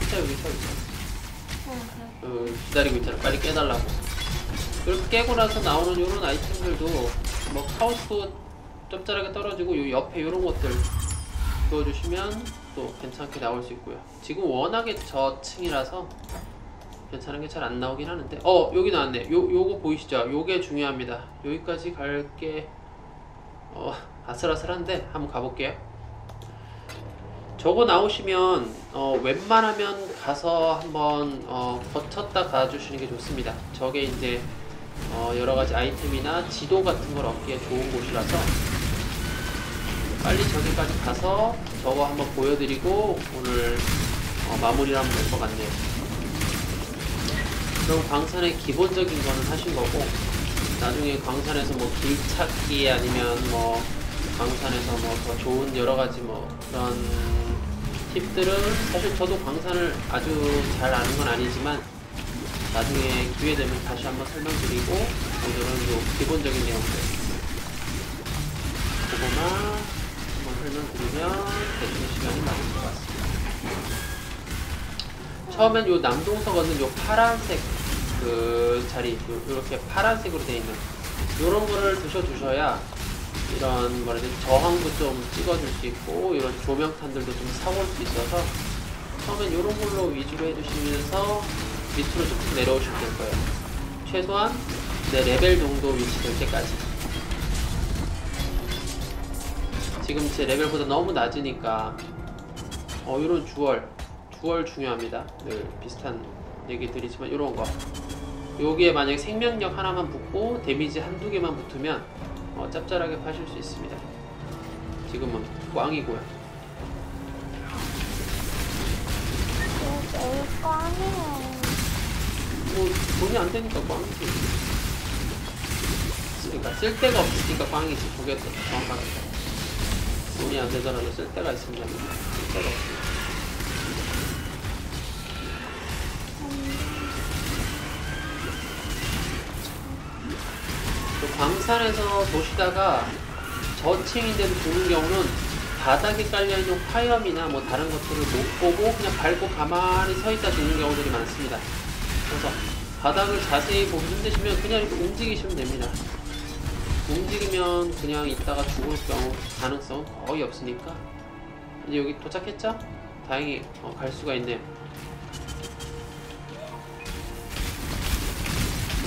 기차 여기 서 있어. 어, 기다리고 있잖아. 빨리 깨달라고. 이렇게 깨고 나서 나오는 이런 아이템들도 뭐 카오스도 짭짤하게 떨어지고 요 옆에 요런 것들 그어주시면 또 괜찮게 나올 수 있고요. 지금 워낙에 저층이라서 괜찮은 게 잘 안 나오긴 하는데 어 여기 나왔네. 요 요거 보이시죠? 요게 중요합니다. 여기까지 갈게 어 아슬아슬한데 한번 가볼게요. 저거 나오시면 어 웬만하면 가서 한번 어 거쳤다 가주시는 게 좋습니다. 저게 이제 어, 여러가지 아이템이나 지도 같은 걸 얻기에 좋은 곳이라서 빨리 저기까지 가서 저거 한번 보여드리고 오늘 어, 마무리를 하면 될 것 같네요. 그럼 광산의 기본적인 거는 하신 거고, 나중에 광산에서 뭐 길 찾기 아니면 뭐 광산에서 뭐 더 좋은 여러 가지 뭐 그런 팁들은, 사실 저도 광산을 아주 잘 아는 건 아니지만 나중에 기회 되면 다시 한번 설명드리고, 오늘은 요 기본적인 내용들 그거만 한번 설명드리면 대충 시간이 많을 것 같습니다. 처음엔 요 남동석 얻는 요 파란색 그 자리, 요, 요렇게 파란색으로 되어 있는 요런 거를 드셔주셔야 이런 뭐라 해야 되지, 저항도 좀 찍어줄 수 있고 이런 조명탄들도 좀 사올 수 있어서 처음엔 요런 걸로 위주로 해주시면서 밑으로 좀 내려오시면 될 거예요. 최소한 내 레벨 정도 위치 될 때까지. 지금 제 레벨보다 너무 낮으니까 어 이런 주얼 주얼 중요합니다. 늘 비슷한 얘기 드리지만 이런거 여기에 만약에 생명력 하나만 붙고 데미지 한두 개만 붙으면 어, 짭짤하게 파실 수 있습니다. 지금은 꽝이고요. 매일 꽝이에요. 뭐 돈이 안되니까 꽝이지. 그러니까 쓸데가 없으니까 꽝이지. 그게 더 정확하게 돈이 안 되더라도 쓸 때가 있습니다. 그 광산에서 보시다가 저층이 되면 죽는 경우는 바닥에 깔려있는 화염이나 뭐 다른 것들을 못 보고 그냥 밟고 가만히 서있다 죽는 경우들이 많습니다. 그래서 바닥을 자세히 보기 힘드시면 그냥 이렇게 움직이시면 됩니다. 움직이면 그냥 있다가 죽을 경우 가능성은 거의 없으니까. 이제 여기 도착했죠? 다행히 어, 갈 수가 있네요.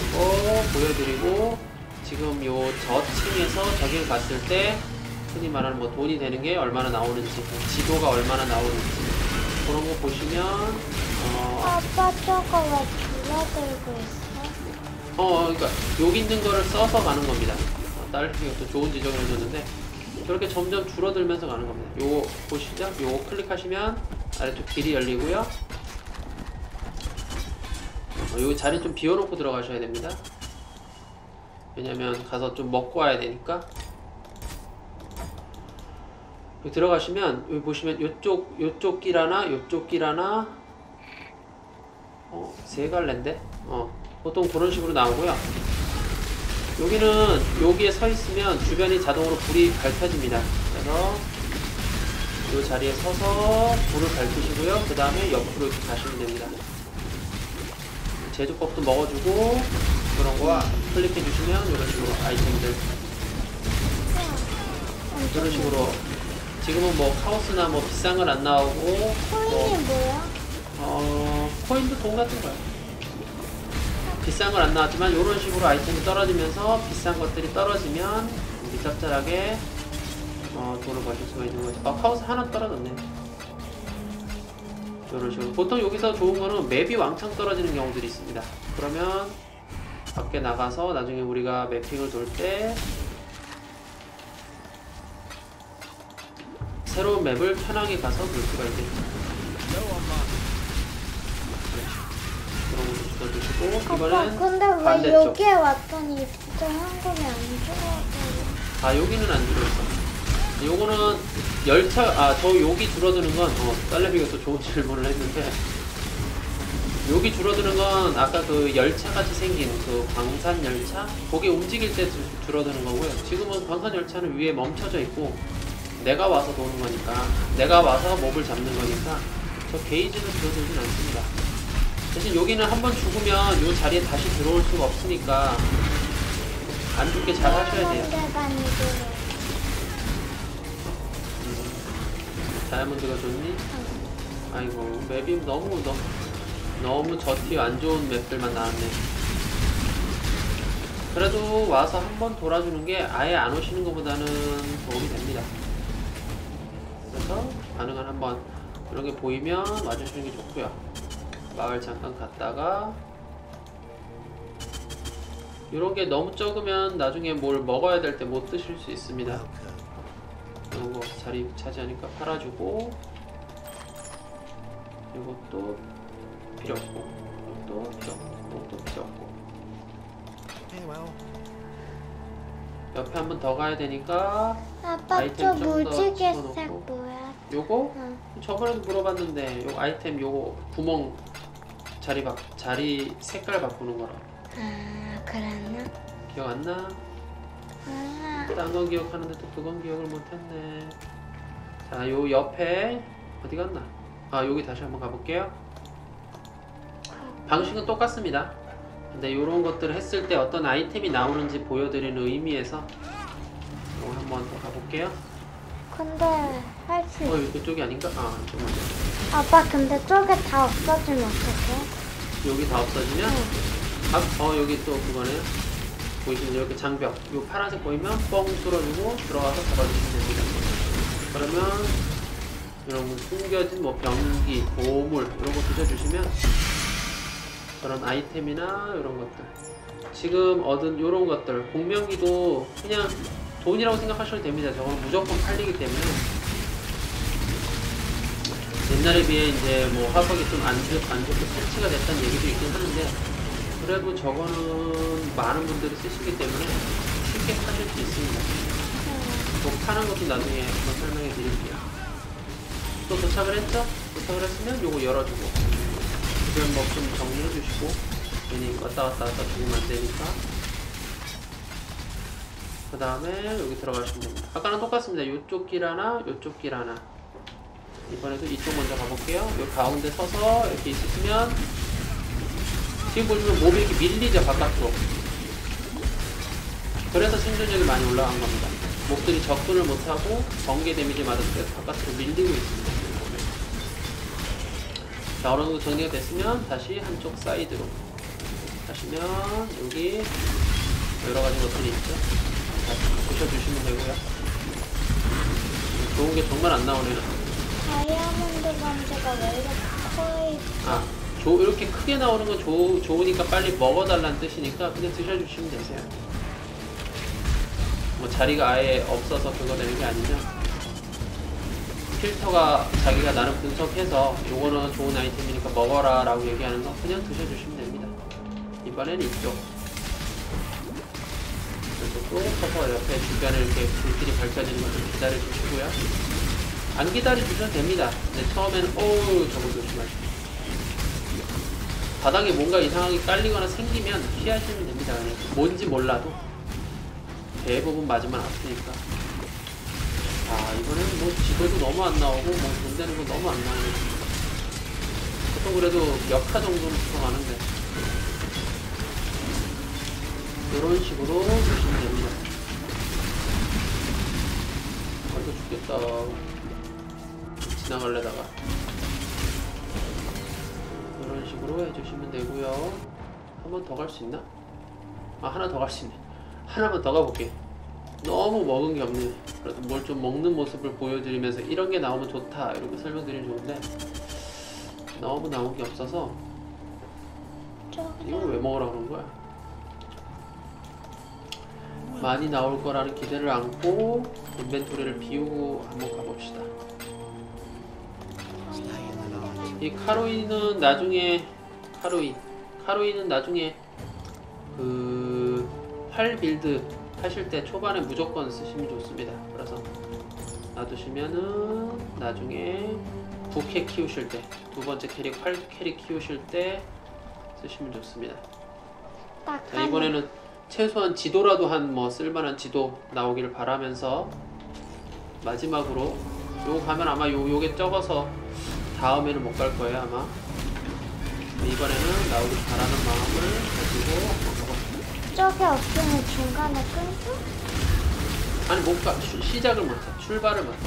이거 보여드리고, 지금 요 저층에서 저길 갔을 때 흔히 말하는 뭐 돈이 되는 게 얼마나 나오는지, 지도가 얼마나 나오는지 그런 거 보시면 어... 아빠 저거 왜 둘러들고 있어? 어 그러니까 여기 있는 거를 써서 가는 겁니다. 딸기가 또 좋은 지적을 해줬는데 저렇게 점점 줄어들면서 가는 겁니다. 요거 보시죠? 요거 클릭하시면 아래쪽 길이 열리고요. 어, 요 자리 좀 비워놓고 들어가셔야 됩니다. 왜냐면 가서 좀 먹고 와야 되니까. 여기 들어가시면 여기 보시면 요쪽 요쪽 길 하나, 요쪽 길 하나, 어 세 갈래인데 어 보통 그런 식으로 나오고요. 여기는 여기에 서 있으면 주변이 자동으로 불이 밝혀집니다. 그래서 이 자리에 서서 불을 밝히시고요. 그 다음에 옆으로 이렇게 가시면 됩니다. 제조법도 먹어주고 그런 거 클릭해 주시면 이런 식으로 아이템들, 이런 식으로. 지금은 뭐 카오스나 뭐 비싼 건 안 나오고. 코인이 뭐야? 어 코인도 돈 같은 거야. 비싼 건 안 나왔지만 이런 식으로 아이템이 떨어지면서 비싼 것들이 떨어지면 우리 짭짤하게 어, 돈을 버실 수가 있는 거죠. 아 카오스 하나 떨어졌네. 이런 식으로. 보통 여기서 좋은 거는 맵이 왕창 떨어지는 경우들이 있습니다. 그러면 밖에 나가서 나중에 우리가 맵핑을 돌 때 새로운 맵을 편하게 가서 돌 수가 있겠죠. 주시고, 이번엔 근데 왜 반대쪽. 여기에 왔더니 진짜 현금이 안 줄어들어. 아 여기는 안 줄어들어. 요거는 열차, 아 저 여기 줄어드는 건 어, 딸래미가 또 좋은 질문을 했는데, 여기 줄어드는 건 아까 그 열차같이 생긴 그 광산 열차? 거기 움직일 때 주, 줄어드는 거고요. 지금은 광산 열차는 위에 멈춰져 있고 내가 와서 도는 거니까, 내가 와서 몹을 잡는 거니까 저 게이지는 줄어들진 않습니다. 대신 여기는 한번 죽으면 이 자리에 다시 들어올 수가 없으니까 안 죽게 잘 하셔야 돼요. 다이아몬드가 좋니? 아이고 맵이 너무 너무 너무 저티 안 좋은 맵들만 나왔네. 그래도 와서 한번 돌아주는 게 아예 안 오시는 것보다는 도움이 됩니다. 그래서 가능한 한번 이런 게 보이면 와주시는 게 좋고요. 마을 잠깐 갔다가 이런 게 너무 적으면 나중에 뭘 먹어야 될 때 못 드실 수 있습니다. 좋은 거 자리 차지하니까 팔아주고, 이것도 필요 없고, 이것도 필요 없고, 이것도 필요 없고. 옆에 한 번 더 가야 되니까. 아빠 저 무지개 싹 뭐야? 요거? 응. 저번에도 물어봤는데 요 아이템 요거 구멍 자리 바, 자리 색깔 바꾸는 거라. 아 그랬나? 기억 안 나? 아. 딴 건 기억하는데 또 그건 기억을 못했네. 자 요 옆에 어디 갔나? 아 여기 다시 한번 가볼게요. 방식은 똑같습니다. 근데 요런 것들을 했을 때 어떤 아이템이 나오는지 보여드리는 의미에서 요거 한번 더 가볼게요. 근데 할 수 있어. 어, 이거 쪽이 아닌가? 아, 좀 먼저. 아빠 근데 쪽에 다 없어지면 어떡해? 여기 다 없어지면? 응. 아, 어, 여기 또 그거네요. 보이시면 이렇게 장벽. 요 파란색 보이면 뻥 뚫어주고 들어가서 잡아주시면 됩니다. 그러면 이런 숨겨진 뭐 병기, 보물 이런 거 드셔주시면 그런 아이템이나 이런 것들, 지금 얻은 이런 것들, 공명기도 그냥 돈이라고 생각하셔도 됩니다. 저건 무조건 팔리기 때문에 옛날에 비해 이제 뭐 화석이 좀 안 좋게 설치가 됐다는 얘기도 있긴 하는데, 그래도 저거는 많은 분들이 쓰시기 때문에 쉽게 파실 수 있습니다. 뭐 파는 것도 나중에 한번 설명해 드릴게요. 또 도착을 했죠? 도착을 했으면 요거 열어주고 지금 뭐 좀 정리해 주시고, 괜히 왔다 갔다 왔다 주면 안 되니까. 그 다음에 여기 들어가시면 됩니다. 아까랑 똑같습니다. 요쪽 길 하나, 요쪽 길 하나. 이번에도 이쪽 먼저 가볼게요. 요 가운데 서서 이렇게 있으시면, 지금 보시면 몸이 이렇게 밀리죠, 바깥으로. 그래서 생존력이 많이 올라간 겁니다. 목들이 접근을 못하고 번개 데미지 맞았을 때 바깥으로 밀리고 있습니다. 자, 어느 정도 정리가 됐으면 다시 한쪽 사이드로 하시면 여기 여러 가지 것들이 있죠. 다시 보셔주시면 되고요. 좋은 게 정말 안 나오네요. 다이아몬드 반지가 왜 이렇게 커요? 아, 조, 이렇게 크게 나오는 건 조, 좋으니까 빨리 먹어달라는 뜻이니까 그냥 드셔주시면 되세요. 뭐 자리가 아예 없어서 그거 되는 게 아니죠. 필터가 자기가 나름 분석해서 요거는 좋은 아이템이니까 먹어라 라고 얘기하는 거 그냥 드셔주시면 됩니다. 이번엔 이쪽. 이쪽도 서서 옆에 주변에 이렇게 불길이 밝혀지는 것을 기다려주시고요. 안 기다려주셔도 됩니다. 근데 처음에는 어우 저거 조심하시고. 바닥에 뭔가 이상하게 깔리거나 생기면 피하시면 됩니다. 그냥 뭔지 몰라도 대부분 맞으면 아프니까. 아, 이번에는 뭐 지도도 너무 안 나오고, 뭐 돈 되는 거 너무 안 나오네. 보통 그래도 몇 카 정도는 들어가는데. 이런 식으로 주시면 됩니다. 아, 이거 죽겠다. 지나가려다가. 이런 식으로 해주시면 되고요. 한 번 더 갈 수 있나? 아, 하나 더 갈 수 있네. 하나만 더 가볼게. 너무 먹은 게 없네. 그래도 뭘 좀 먹는 모습을 보여드리면서 이런 게 나오면 좋다 이렇게 설명드리면 좋은데 너무 나온 게 없어서. 이걸 왜 먹으라고 그런 거야? 많이 나올 거라는 기대를 안고 인벤토리를 비우고 한번 가봅시다. 이 카로이는 나중에 카로이 카로이는 나중에 그 활 빌드 하실 때 초반에 무조건 쓰시면 좋습니다. 그래서 놔두시면은 나중에 부캐 키우실 때, 두 번째 캐릭, 활 캐릭 키우실 때 쓰시면 좋습니다. 자, 이번에는 최소한 지도라도 한 뭐 쓸만한 지도 나오기를 바라면서 마지막으로 요거 가면 아마 요, 요게 적어서 다음에는 못 갈 거예요 아마. 이번에는 나오길 바라는 마음을 가지고 저게 없으면 중간에 끊고? 아니 못가 시작을 못해. 출발을 못해.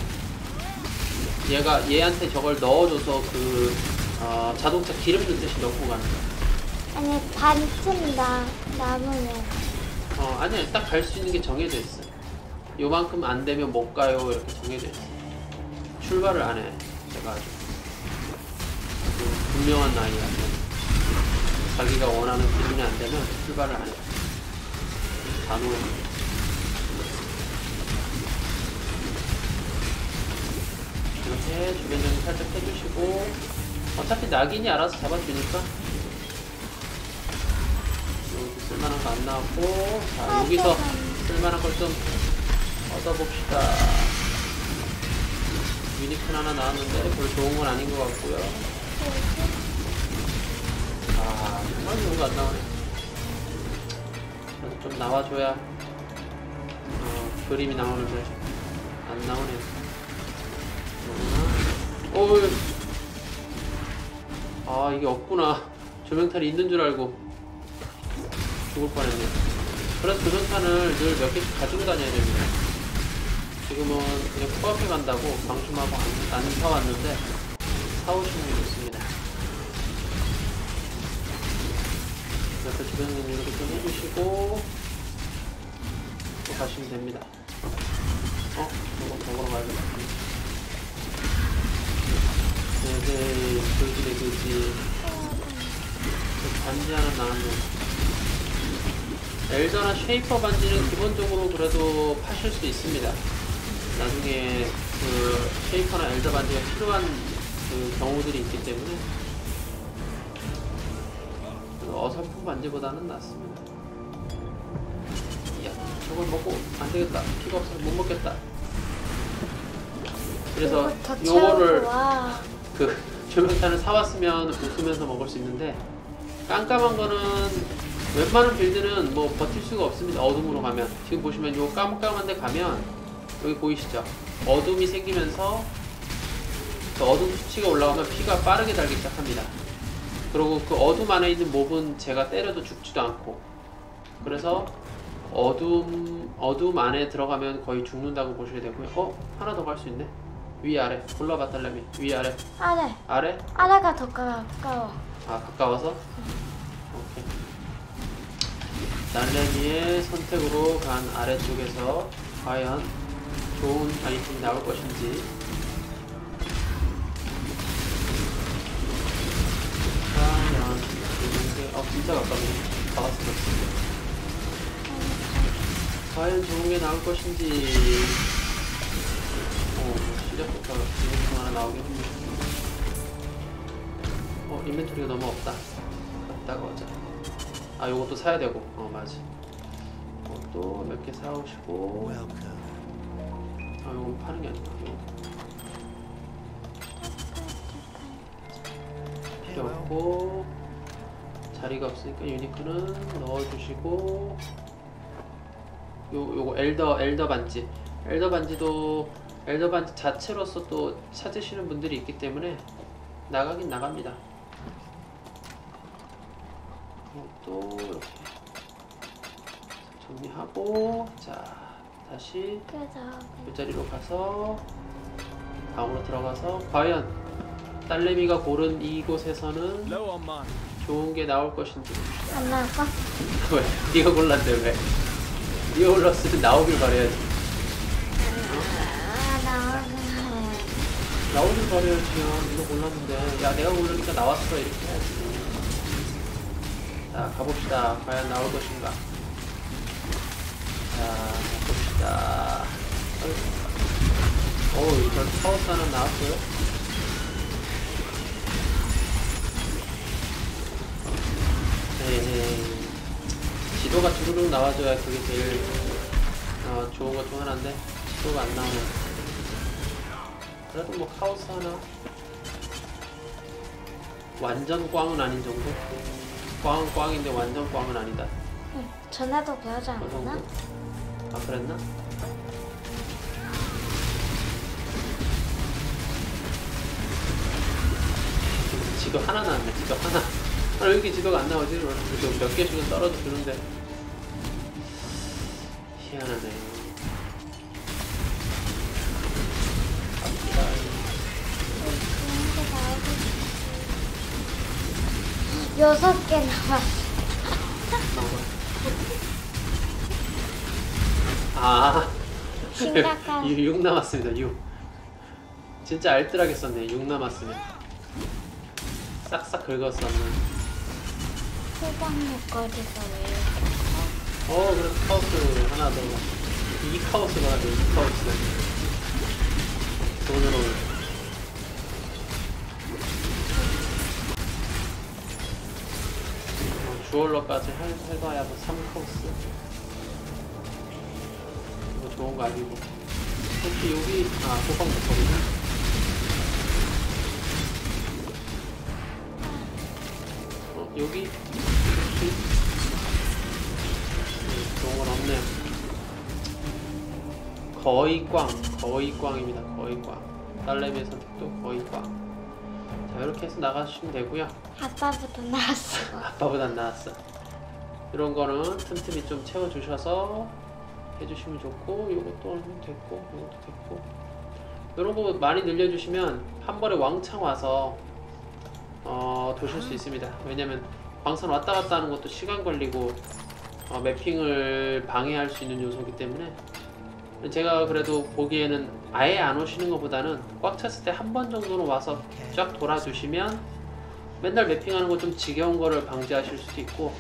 얘가 얘한테 저걸 넣어줘서 그 어, 자동차 기름 넣듯이 넣고 가는 거야. 아니 반쯤 나 남으면. 어 아니야 딱 갈 수 있는 게 정해져 있어. 요만큼 안 되면 못 가요 이렇게 정해져 있어. 출발을 안 해. 제가 아주 분명한 나이야. 자기가 원하는 기준이 안 되면 출발을 안 해. 단호해. 네, 주변 정리 살짝 해주시고 어차피 낙인이 알아서 잡아주니까 여기 쓸만한 거 안 나왔고, 자 여기서 쓸만한 걸 좀 얻어봅시다. 유니콘 하나 나왔는데 별로 좋은 건 아닌 것 같고요. 아 정말 좋은 거 안 나오네. 그래서 좀 나와줘야 어, 그림이 나오는데 안 나오네. 어이. 아 이게 없구나. 조명탄이 있는 줄 알고 죽을 뻔했네. 그래서 조명탄을 늘 몇 개씩 가지고 다녀야 됩니다. 지금은 그냥 코앞에 간다고 방심하고 안, 안 사왔는데 사오시는 게 있습니다. 옆에 주변님 이렇게 좀 해주시고 또 가시면 됩니다. 어? 저거 저거로 가야겠다. 네네, 그지네, 그지. 반지 하나 나왔네. 엘더나 쉐이퍼 반지는 기본적으로 그래도 파실 수 있습니다. 나중에 그 쉐이퍼나 엘더 반지가 필요한 그 경우들이 있기 때문에 어설픈 반지보다는 낫습니다. 야, 저걸 먹고 안 되겠다. 피가 없어서 못 먹겠다. 그래서 요거를 그 조명탄을 사왔으면 웃으면서 먹을 수 있는데, 깜깜한 거는 웬만한 빌드는 뭐 버틸 수가 없습니다. 어둠으로 가면 지금 보시면 요 깜깜한데 가면 여기 보이시죠? 어둠이 생기면서 그 어둠 수치가 올라오면 피가 빠르게 달기 시작합니다. 그리고 그 어둠 안에 있는 몹은 제가 때려도 죽지도 않고, 그래서 어둠 어둠 안에 들어가면 거의 죽는다고 보셔야 되고요. 어? 하나 더 갈 수 있네. 위 아래 골라봐 딸래미. 위 아래. 아래. 아래? 아래가 더 가까워. 아 가까워서? 응. 오케이. 딸래미의 선택으로 간 아래쪽에서 과연 좋은 아이템이 나올 것인지. 과연 좋은 게.. 어 진짜 가깝네. 박았을 것 같은데. 과연 좋은 게 나올 것인지. 오, 시작부터 인벤토리 하나 나오긴 했네. 어, 인벤토리가 너무 없다. 갔다가 오자. 아, 요것도 사야 되고. 어, 맞아. 이것도 몇 개 사오시고. 아, 요건 파는 게 아니고. 필요 없고. 자리가 없으니까 유니크는 넣어주시고. 요, 요거 엘더, 엘더 반지. 엘더 반지도, 엘더 반지 자체로서 또 찾으시는 분들이 있기 때문에 나가긴 나갑니다. 또 이렇게 정리하고, 자, 다시 옆자리로 가서, 방으로 들어가서, 과연 딸내미가 고른 이곳에서는 좋은 게 나올 것인지. 안 나올까? 왜? 네가 골랐는데 왜? 니가 올라왔으면 나오길 바라야지. 아, 나오길 나오길 바라야지요. 니가 골랐는데 야 내가 고르니까 나왔어 이렇게 해야지. 자 가봅시다. 과연 나올 것인가. 자 봅시다. 어우 일단 카오스 하나 나왔어요. 네네 지도가 주르륵 나와줘야 그게 제일 어, 좋은 것 중 하나인데 지도가 안 나오면 그래도 뭐 카오스 하나 완전 꽝은 아닌 정도? 꽝은 꽝인데 완전 꽝은 아니다. 응, 전에도 그러지 않았나? 아 그랬나? 지도 하나 나왔네. 지도 하나. 아, 왜 이렇게 지도가 안 나오지? 몇 개씩은 떨어져 주는데. 희한하네. 갑시다. 여섯 개 나왔어. 아. 심각한. 육 남았습니다, 육. 진짜 알뜰하게 썼네, 육 남았으면. 싹싹 긁었었네. 소방 목걸이가 왜요? 어, 그래 카오스 하나 더. 이 카오스가 돼, 이 카오스. 돈으로 듀얼러까지 할, 해봐야 뭐 삼 코스 이거 좋은 거 아니고 혹시 여기.. 아 소방 못하구나. 어? 여기? 혹시? 음, 좋은 건 없네요. 거의 꽝! 거의 꽝입니다. 거의 꽝. 딸레미의 선택도 거의 꽝. 자, 이렇게 해서 나가시면 되고요. 아빠보다 나았어. 아빠보다 나았어. 이런 거는 틈틈이 좀 채워주셔서 해주시면 좋고, 요것도 됐고, 요것도 됐고. 이런 거 많이 늘려주시면 한 번에 왕창 와서 어, 도실 수 있습니다. 왜냐면 광선 왔다 갔다 하는 것도 시간 걸리고 어, 매핑을 방해할 수 있는 요소이기 때문에 제가 그래도 보기에는 아예 안 오시는 것보다는 꽉 찼을 때 한 번 정도는 와서 쫙 돌아주시면 맨날 매핑하는 거 좀 지겨운 거를 방지하실 수도 있고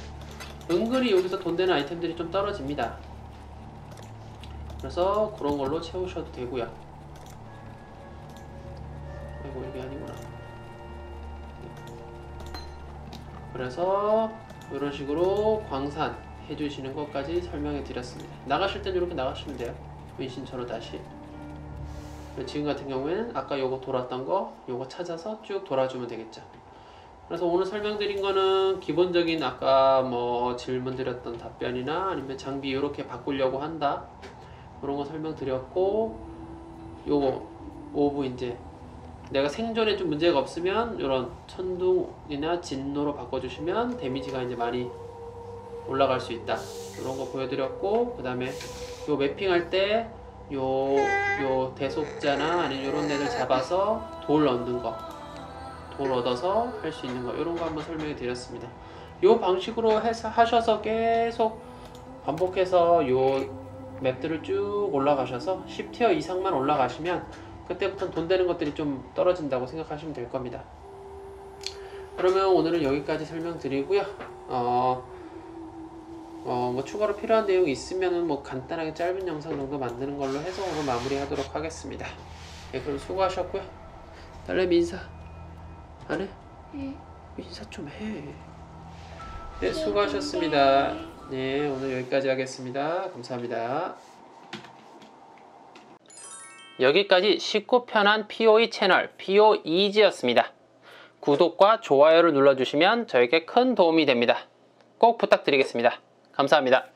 은근히 여기서 돈 되는 아이템들이 좀 떨어집니다. 그래서 그런 걸로 채우셔도 되고요. 아이고 이게 아니구나. 그래서 이런 식으로 광산 해주시는 것까지 설명해 드렸습니다. 나가실 땐 이렇게 나가시면 돼요. 윈신처럼 다시. 지금 같은 경우에는 아까 요거 돌았던 거 요거 찾아서 쭉 돌아주면 되겠죠. 그래서 오늘 설명드린 거는 기본적인 아까 뭐 질문 드렸던 답변이나 아니면 장비 요렇게 바꾸려고 한다 그런 거 설명드렸고, 요거 오브 이제 내가 생존에 좀 문제가 없으면 요런 천둥이나 진노로 바꿔주시면 데미지가 이제 많이 올라갈 수 있다 이런 거 보여드렸고, 그 다음에 요 매핑할 때 요 요 대속자나 아니면 요런 애들 잡아서 돌 얻는 거, 돌 얻어서 할 수 있는 거 요런 거 한번 설명해 드렸습니다. 요 방식으로 해서 하셔서 계속 반복해서 요 맵들을 쭉 올라가셔서 십 티어 이상만 올라가시면 그때부터 돈 되는 것들이 좀 떨어진다고 생각하시면 될 겁니다. 그러면 오늘은 여기까지 설명드리고요. 어... 어, 뭐 추가로 필요한 내용이 있으면은 뭐 간단하게 짧은 영상 정도 만드는 걸로 해서 오늘 마무리하도록 하겠습니다. 예, 그럼 수고하셨고요. 딸내미 인사 안 해? 응. 인사 좀 해. 네, 수고하셨습니다. 네, 오늘 여기까지 하겠습니다. 감사합니다. 여기까지 쉽고 편한 피오이 채널 피오이지였습니다. 구독과 좋아요를 눌러주시면 저에게 큰 도움이 됩니다. 꼭 부탁드리겠습니다. 감사합니다.